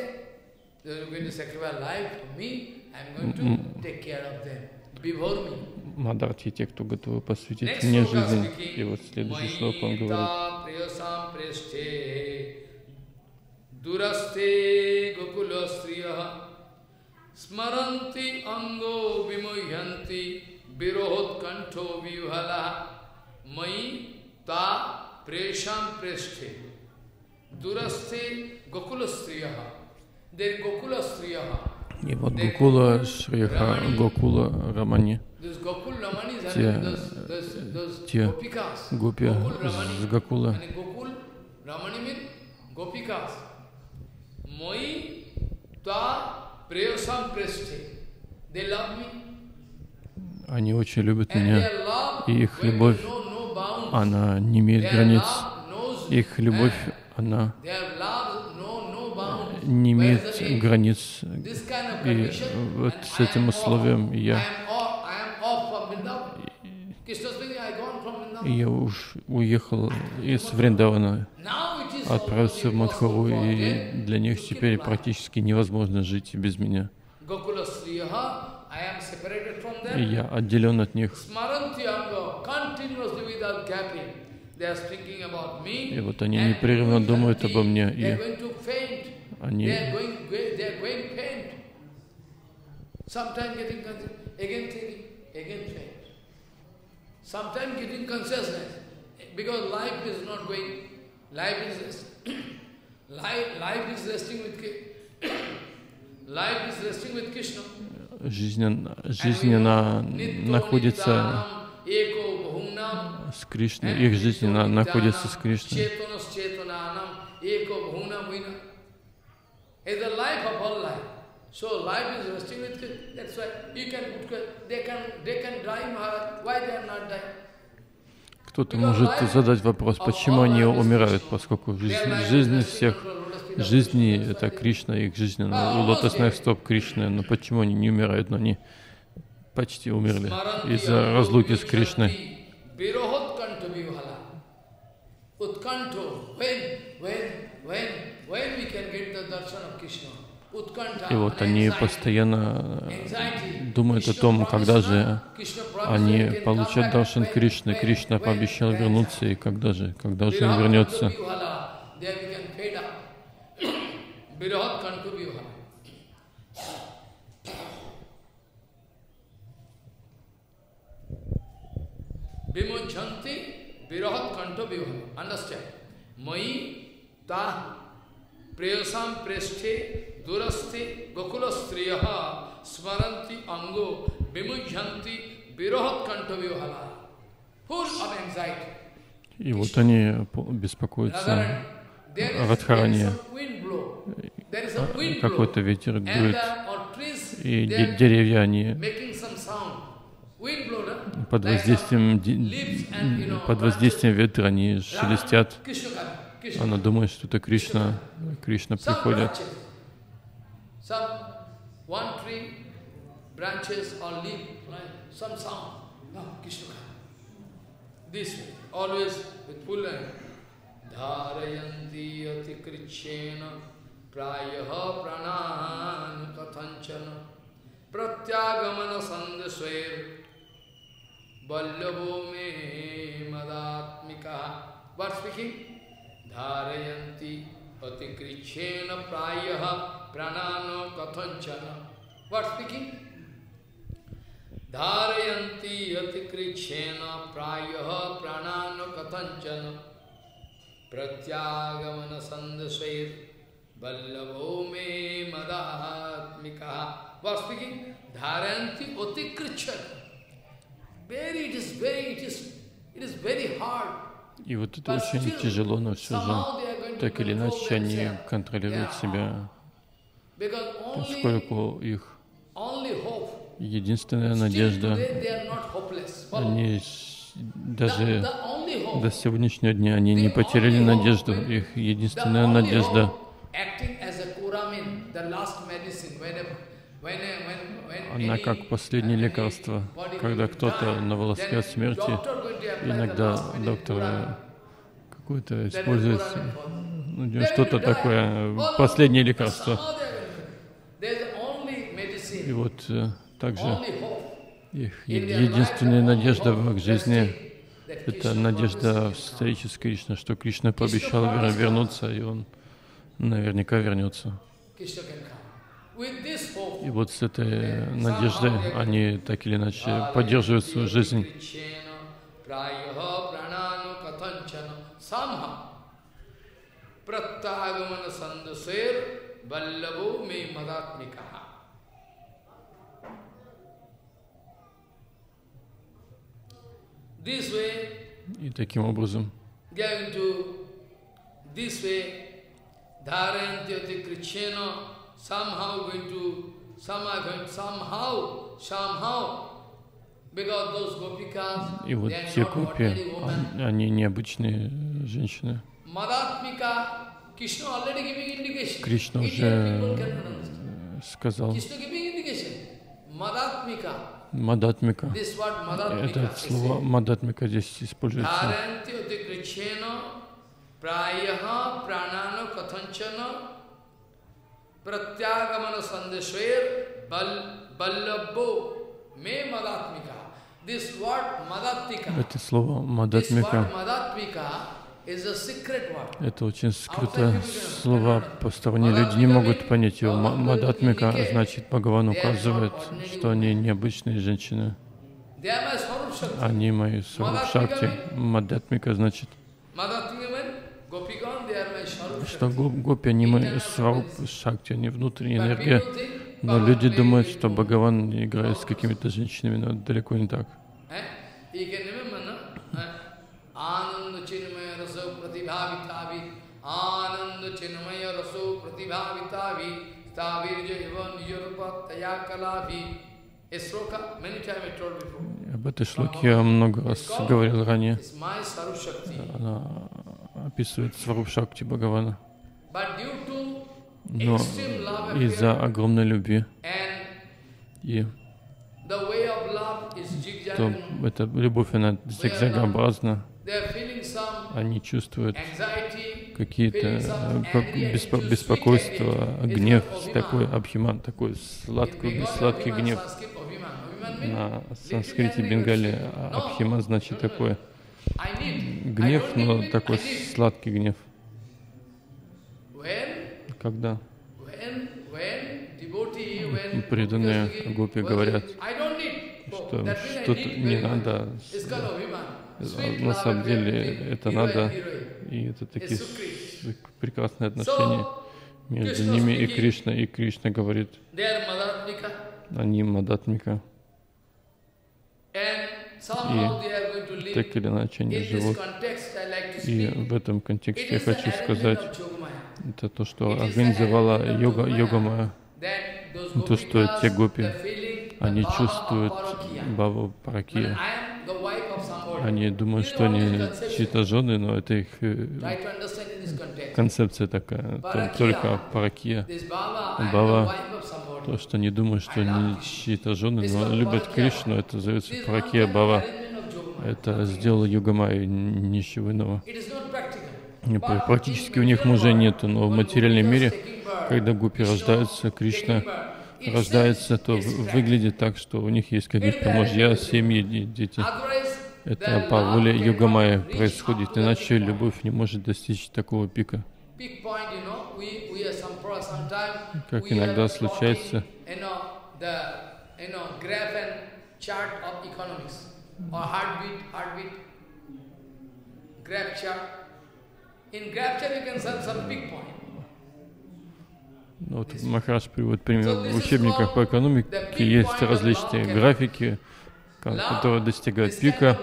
they are going to sacrifice life for me, I am going to take care of them. Vibharmi. Madarthi, те, кто готовы посвятить мне жизнь. И вот следующий шлок он говорит. Дурасте гокула стрия смаранти анго вимойханти бирохот канто вивхала май та прешам преште. Дурасте гокула стрия. Their гокула стрия. И вот гокула шриха, гокула рамани. Те, те гопи с гокула. Мои та преосам престе. They love me. Они очень любят меня. И их любовь, она не имеет границ. Их любовь, она не имеет границ. И вот с этим условием я, я уж уехал из Вриндавана, отправился в Мадхуру, и для них теперь практически невозможно жить без меня. И я отделен от них. И вот они непрерывно думают обо мне, и они Life is resting. Life, life is resting with life is resting with Krishna. Жизнь, жизнь она находится с Кришной. Их жизнь она находится с Кришной. It's the life of all life. So life is resting with Krishna. That's why you can they can they can die Maharaj. Why they are not dying? Кто-то может задать вопрос, почему они умирают, поскольку жизнь, жизнь всех жизней — это Кришна, их жизнь у лотосных стоп Кришны, но почему они не умирают, но они почти умерли из-за разлуки с Кришной. И вот они постоянно думают о том, когда же они получат даршан Кришны. Кришна пообещал вернуться, и когда же, когда же он вернется. И вот они беспокоятся о Радхарани. Какой-то ветер дует, и де деревья, они под воздействием, де под воздействием ветра, они шелестят. Она думает, что это Кришна. Кришна приходит. Prayaha pranana katanchana pratyagamana sandasver vallabho me madatmika. What speaking? Dharayanti atikrichena prayaha pranana katanchana. What speaking? Dharayanti atikrichena prayaha pranana katanchana pratyagamana sandasver Vallabho me madatmika. What speaking? Dharanti otikrichan. Very, it is very, it is, it is very hard. И вот это очень тяжело, но все же, так или иначе, они контролируют себя, поскольку их единственная надежда, они даже до сегодняшнего дня они не потеряли надежду, их единственная надежда. Она как последнее лекарство, когда кто-то на волоске от смерти, иногда доктор какой-то использует что-то такое, последнее лекарство. И вот также их единственная надежда в их жизни — это надежда встречи с Кришной, что Кришна пообещал вернуться, и он наверняка вернется. И вот с этой надеждой они так или иначе поддерживают свою жизнь. И таким образом Dharantyati Krishna somehow going to somehow going somehow somehow because those gopikas they are not ordinary women. Они необычные женщины. Madatmika, Krishna already giving indication. Krishna уже сказал. Krishna giving indication. Madatmika. Madatmika. This word Madatmika. Это слово Madatmika здесь используется. Dharantyati Krishna. Prayaha pranano kathanchana pratyagamana sandeshver ballabbo me madatmika. This word madatmika. Это слово мадаткмика. Это очень скрытое слово, посторонние люди не могут понять его. Мадаткмика значит, Бхагаван указывает, что они необычные женщины. Они мои Сваруб Шакти. Мадаткмика значит, что гопи, они мои Сваруб Шакти, они внутренняя энергия. Но люди думают, что Бхагаван играет с какими-то женщинами, но далеко не так. Об этой шлоке я много раз говорил ранее. Она описывает Сваруб Шакти Бхагавана. Но из-за огромной любви и то эта любовь, она зигзагообразна, они чувствуют какие-то как беспо беспокойства, гнев, такой абхиман, такой сладкий, сладкий гнев. На санскрите Бенгали абхиман значит такой гнев, но такой сладкий гнев. Когда преданные гопи говорят, что что-то не надо, на самом деле это надо, и это такие прекрасные отношения между ними и Кришной. И Кришна говорит, они Мадатмика. И так или иначе они живут. И в этом контексте я хочу сказать, это то, что организовала йога, Йогамая. То, что те гопи, они чувствуют Бхава Паракия. Они думают, что они чьи-то жены, но это их концепция такая. Там только Паракия, Бхава. То, что они думают, что они чьи-то жены, но любят Кришну, это зовется Паракия Бхава. Это сделала Йогамая, ничего иного. Практически у них мужей нету, но в материальном мире, когда гопи рождаются, Кришна рождается, то выглядит так, что у них есть какие-то мужья, семьи, дети. Это по воле Йогамая происходит, иначе любовь не может достичь такого пика. Как иногда случается, вот Махарадж приводит пример. В учебниках по экономике есть различные графики, которые достигают пика,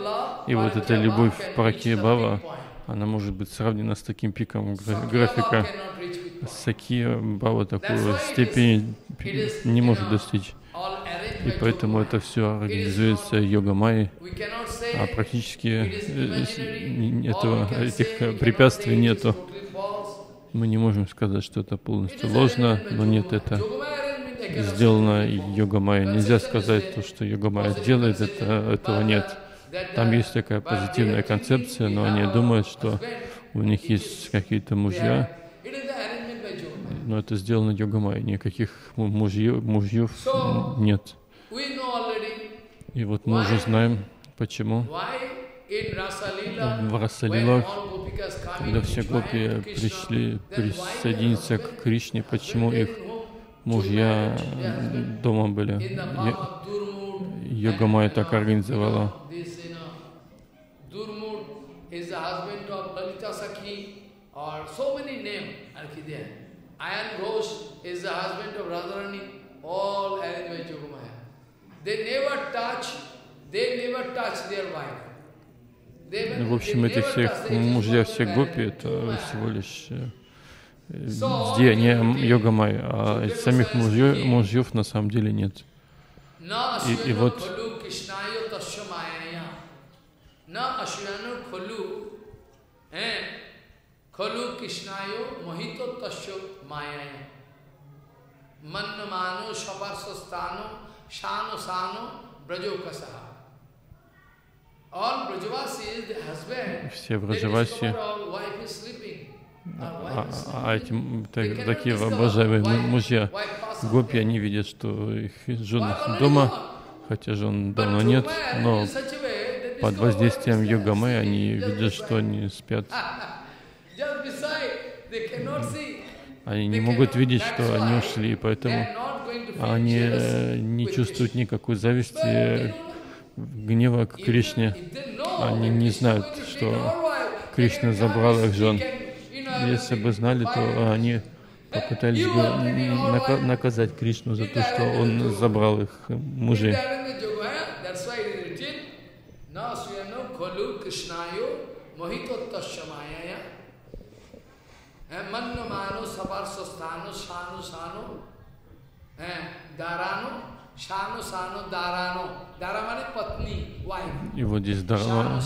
и вот эта любовь Паракия Бхава, она может быть сравнена с таким пиком графика. Сакия Бхава такую степень не может достичь. И поэтому это все организуется Йогамайей, а практически этого, этих препятствий нету. Мы не можем сказать, что это полностью ложно, но нет, это сделано Йогамайей. Нельзя сказать, то, что Йогамайя делает, это, этого нет. Там есть такая позитивная концепция, но они думают, что у них есть какие-то мужья, но это сделано Йогамайей, никаких мужьев, мужьев нет. И вот мы уже знаем, почему в Расалилах, когда все гопи пришли присоединиться к Кришне, почему их мужья дома были. Йогамая так организовала. Ayan Ghosh is the husband of Radharani, all arranged by Yogamaya. They never touch, they never touch their wife. В общем, эти все мужья, все гопи, это всего лишь деяния Йогамая, а самих мужьев на самом деле нет. И вот Kalu Krishnayo Mohito Tasyo Mayaya Manna Mano Shabasastano Shano Sano Brajokasaha. All Brajavasi is the husband. Все Брajavasi. А эти такие обожаемые мужья гопи, они видят, что их жены дома, хотя жен давно нет, но под воздействием Йогамая они видят, что они спят. Они не могут видеть, что они ушли, поэтому они не чувствуют никакой зависти, гнева к Кришне. Они не знают, что Кришна забрал их жен. Если бы знали, то они попытались бы наказать Кришну за то, что он забрал их мужей. Manna mano sabarso stano shano shano darano shano shano darano daramani patni wife. И вот здесь дарано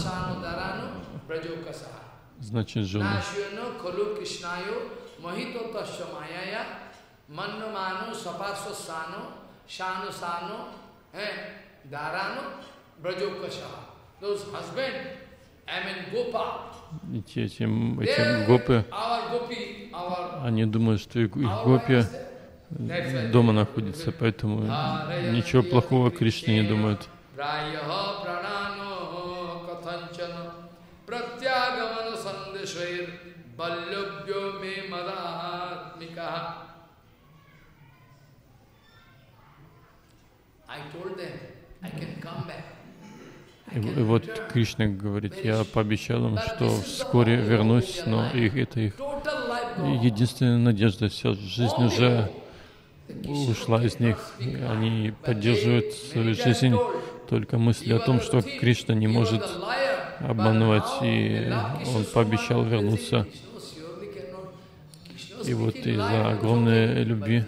значит жены. Nashveno kholu krishnayo mohito tashamayaya manna mano sabarso stano shano shano darano brajokasha. Those husband, I mean gopa. Эти, эти, эти гопы, они думают, что их гопи дома находится, поэтому ничего плохого Кришне не думают. И, и вот Кришна говорит, я пообещал им, что вскоре вернусь, но их, это их единственная надежда. Вся жизнь уже ушла из них. Они поддерживают свою жизнь только мыслью о том, что Кришна не может обманывать, и он пообещал вернуться. И вот из-за огромной любви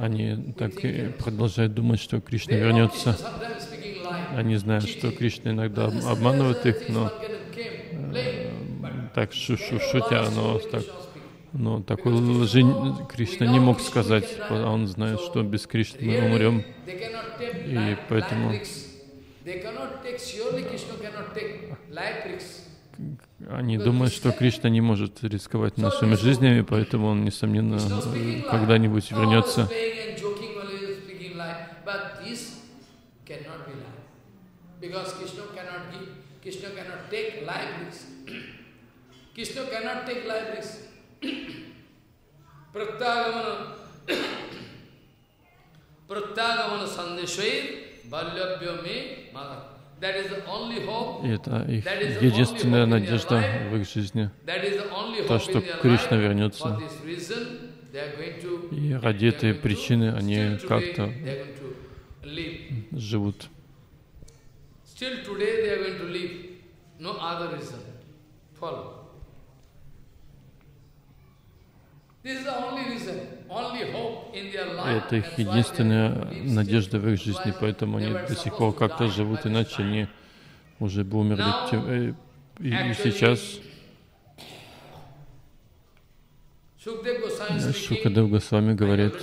они так и продолжают думать, что Кришна вернется. Они знают, что Кришна иногда обманывает их, но э, так шу -шу шутя, но, так, но такой лжи Кришна не мог сказать. Он знает, что без Кришны мы умрем, и поэтому они думают, что Кришна не может рисковать нашими жизнями, поэтому он, несомненно, когда-нибудь вернется. Because Krishna cannot give, Krishna cannot take life risk. Krishna cannot take life risk. Pratyāgamana Pratyāgamana Sandeshvair Balabhya me Magat. That is the only hope. Это их единственная надежда в их жизни. То, что Кришна вернется. И ради этой причины они как-то живут. Still today they are going to live. No other reason. Follow. This is the only reason, only hope in their life. Это их единственная надежда в их жизни, поэтому они до сих пор как-то живут, иначе они уже бы умерли и сейчас. Шукадев Госвами говорит,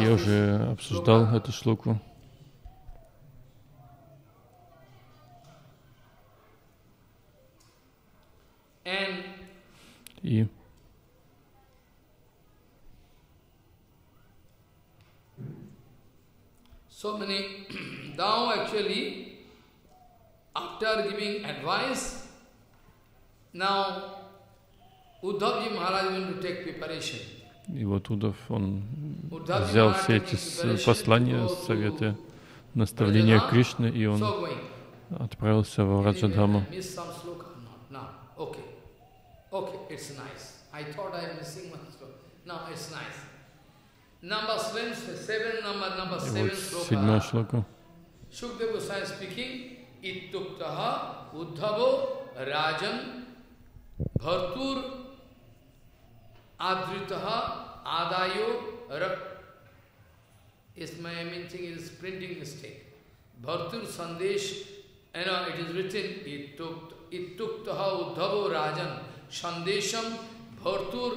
я уже обсуждал эту шлоку. И И вот Удав, он взял все эти послания, советы, наставления Кришны, и он отправился во Враджадхаму. Okay, it's nice. I thought I was missing one sloka. Now it's nice. Number seven, seven number number seven sloka. Shukdev Goswami speaking. Ittuktaha Uddhavo Rajan Bhartur Adritaha Adayo Rak. Is my main thing is printing mistake. Bhartur Sandesh. You know it is written. Ittuktaha Uddhavo Rajan. Sandesham Bhartur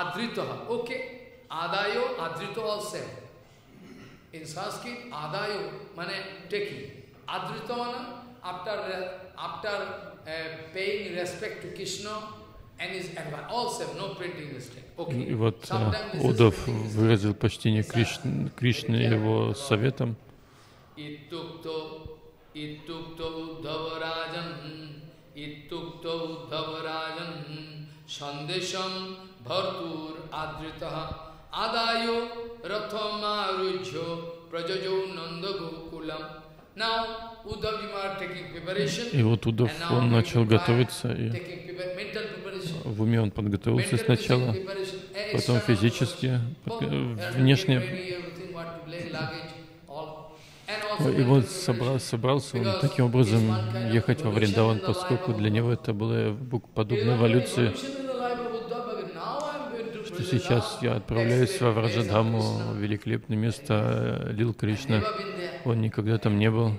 Adritaha. Okay. Adayo, Adrito also. In Sanskrit, Adayo means taking. Adrito means after, after uh, paying respect to Krishna and his advice. Also, no printing mistake. Okay. И вот Удав выразил почтение Кришне, Кришне его советом. Ittukto, Ittukto Uddhavarajan. Ittukto Uddhavarajan Sandesham Bhartur Adritaha Adayo Rathamarujyo Prajajo Nandagokulam. Now Uddhav, you are taking preparation. И вот Удав, он начал готовиться, и в уме он подготовился сначала, потом физически, внешне. И вот собрал, собрался он таким образом ехать во Вриндаван, поскольку для него это было подобно эволюции, что сейчас я отправляюсь во Враджадхаму, великолепное место Лил Кришна. Он никогда там не был.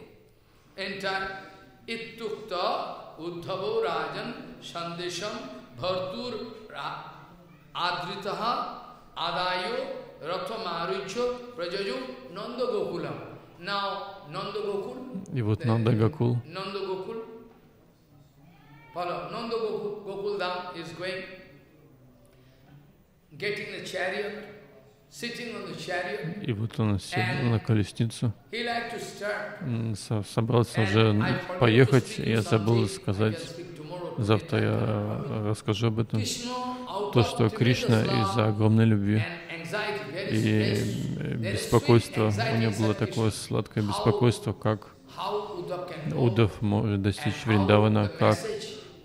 И вот Нанда Гокул. И вот он сел на колесницу. Собрался уже поехать. Я забыл сказать, завтра я расскажу об этом. То, что Кришна из-за огромной любви и беспокойство, у него было такое сладкое беспокойство, как Удав может достичь Вриндавана, как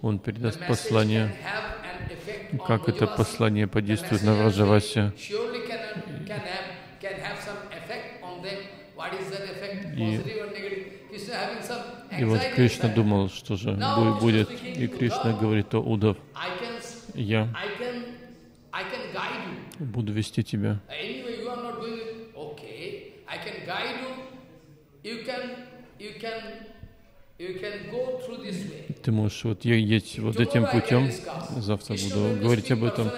он передаст послание, как это послание подействует на Враджавасе. И, и вот Кришна думал, что же будет, и Кришна говорит: о Удав, я буду вести тебя. Ты можешь вот ездить вот этим путем, завтра буду говорить об этом.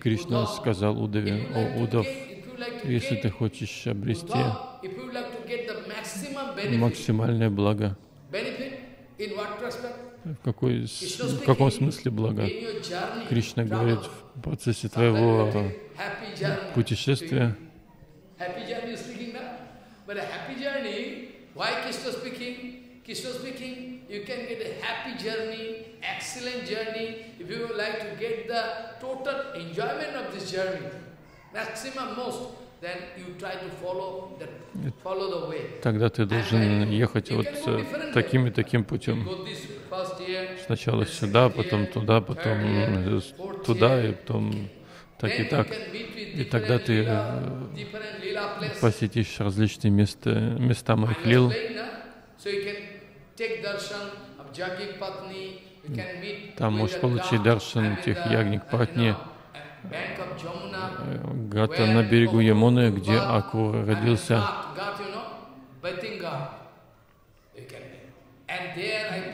Кришна сказал Удаве: о Удав, если ты хочешь обрести максимальное благо. В, какой, в каком смысле благо? Кришна говорит: в процессе твоего путешествия. Тогда ты должен ехать вот таким и таким путем. Сначала сюда, потом туда, потом туда, и потом так и так. И тогда ты посетишь различные места, места моих лил. Там можешь получить даршан тех ягник патни, Гата на берегу Ямуны, где Акура родился.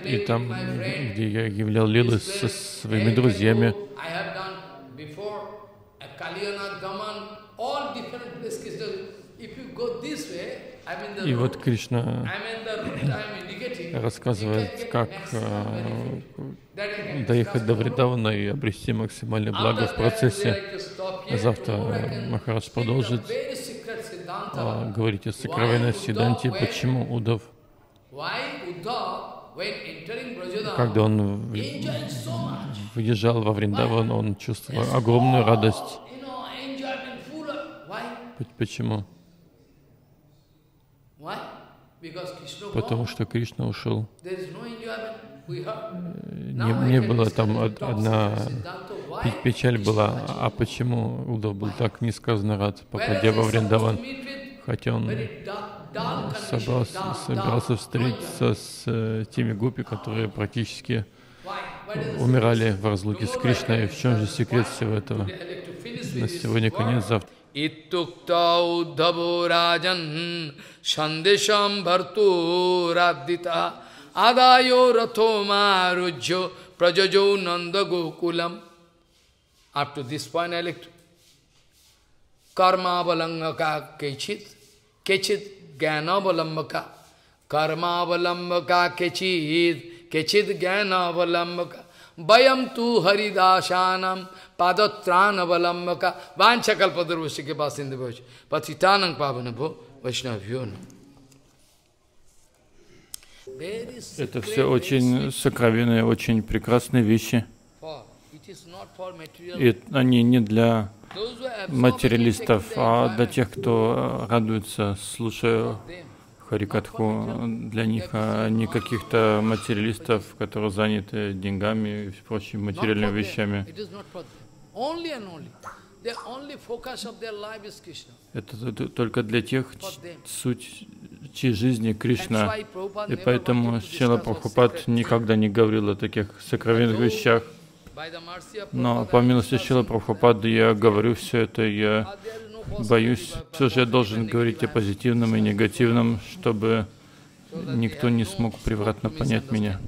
И там, где я являл лилы со своими друзьями. И вот Кришна рассказывает, как э, доехать до Вриндавана и обрести максимальное благо в процессе. Завтра Махарадж продолжит э, говорить о сокровенной Сиддханте, почему Удав, когда он въезжал во Вриндаван, он чувствовал огромную радость. Почему? Потому что Кришна ушел. Не, не было там одна печаль была. А почему Удав был так несказанно рад, попадя во Вриндаван? Хотя он собрался, собрался встретиться с теми гупи, которые практически умирали в разлуке с Кришной. И в чем же секрет всего этого? На сегодня конец, завтра. Itukta udhavu rajan shandesham bhartu radhita adayo rathoma rujyo prajajo nanda gokulam. Up to this point I like to karma avalambaka kechit kechit gyana avalambaka karma avalambaka kechit kechit gyana avalambaka Bayam tu haridashanam padatran avalambaka vanchakalpadurvashike basindivach patitanang pavanabho vaishnavyon. Это все очень сокровенные, очень прекрасные вещи. И они не для материалистов, а для тех, кто радуется, слушая Харикатху, для них, а не каких-то материалистов, которые заняты деньгами и прочими материальными вещами. Это только для тех, суть чьей жизни Кришна. И поэтому Шрила Прабхупад никогда не говорил о таких сокровенных вещах. Но по милости Шрила Прабхупады я говорю все это, я боюсь, все же я должен говорить о позитивном и негативном, чтобы никто не смог превратно понять меня.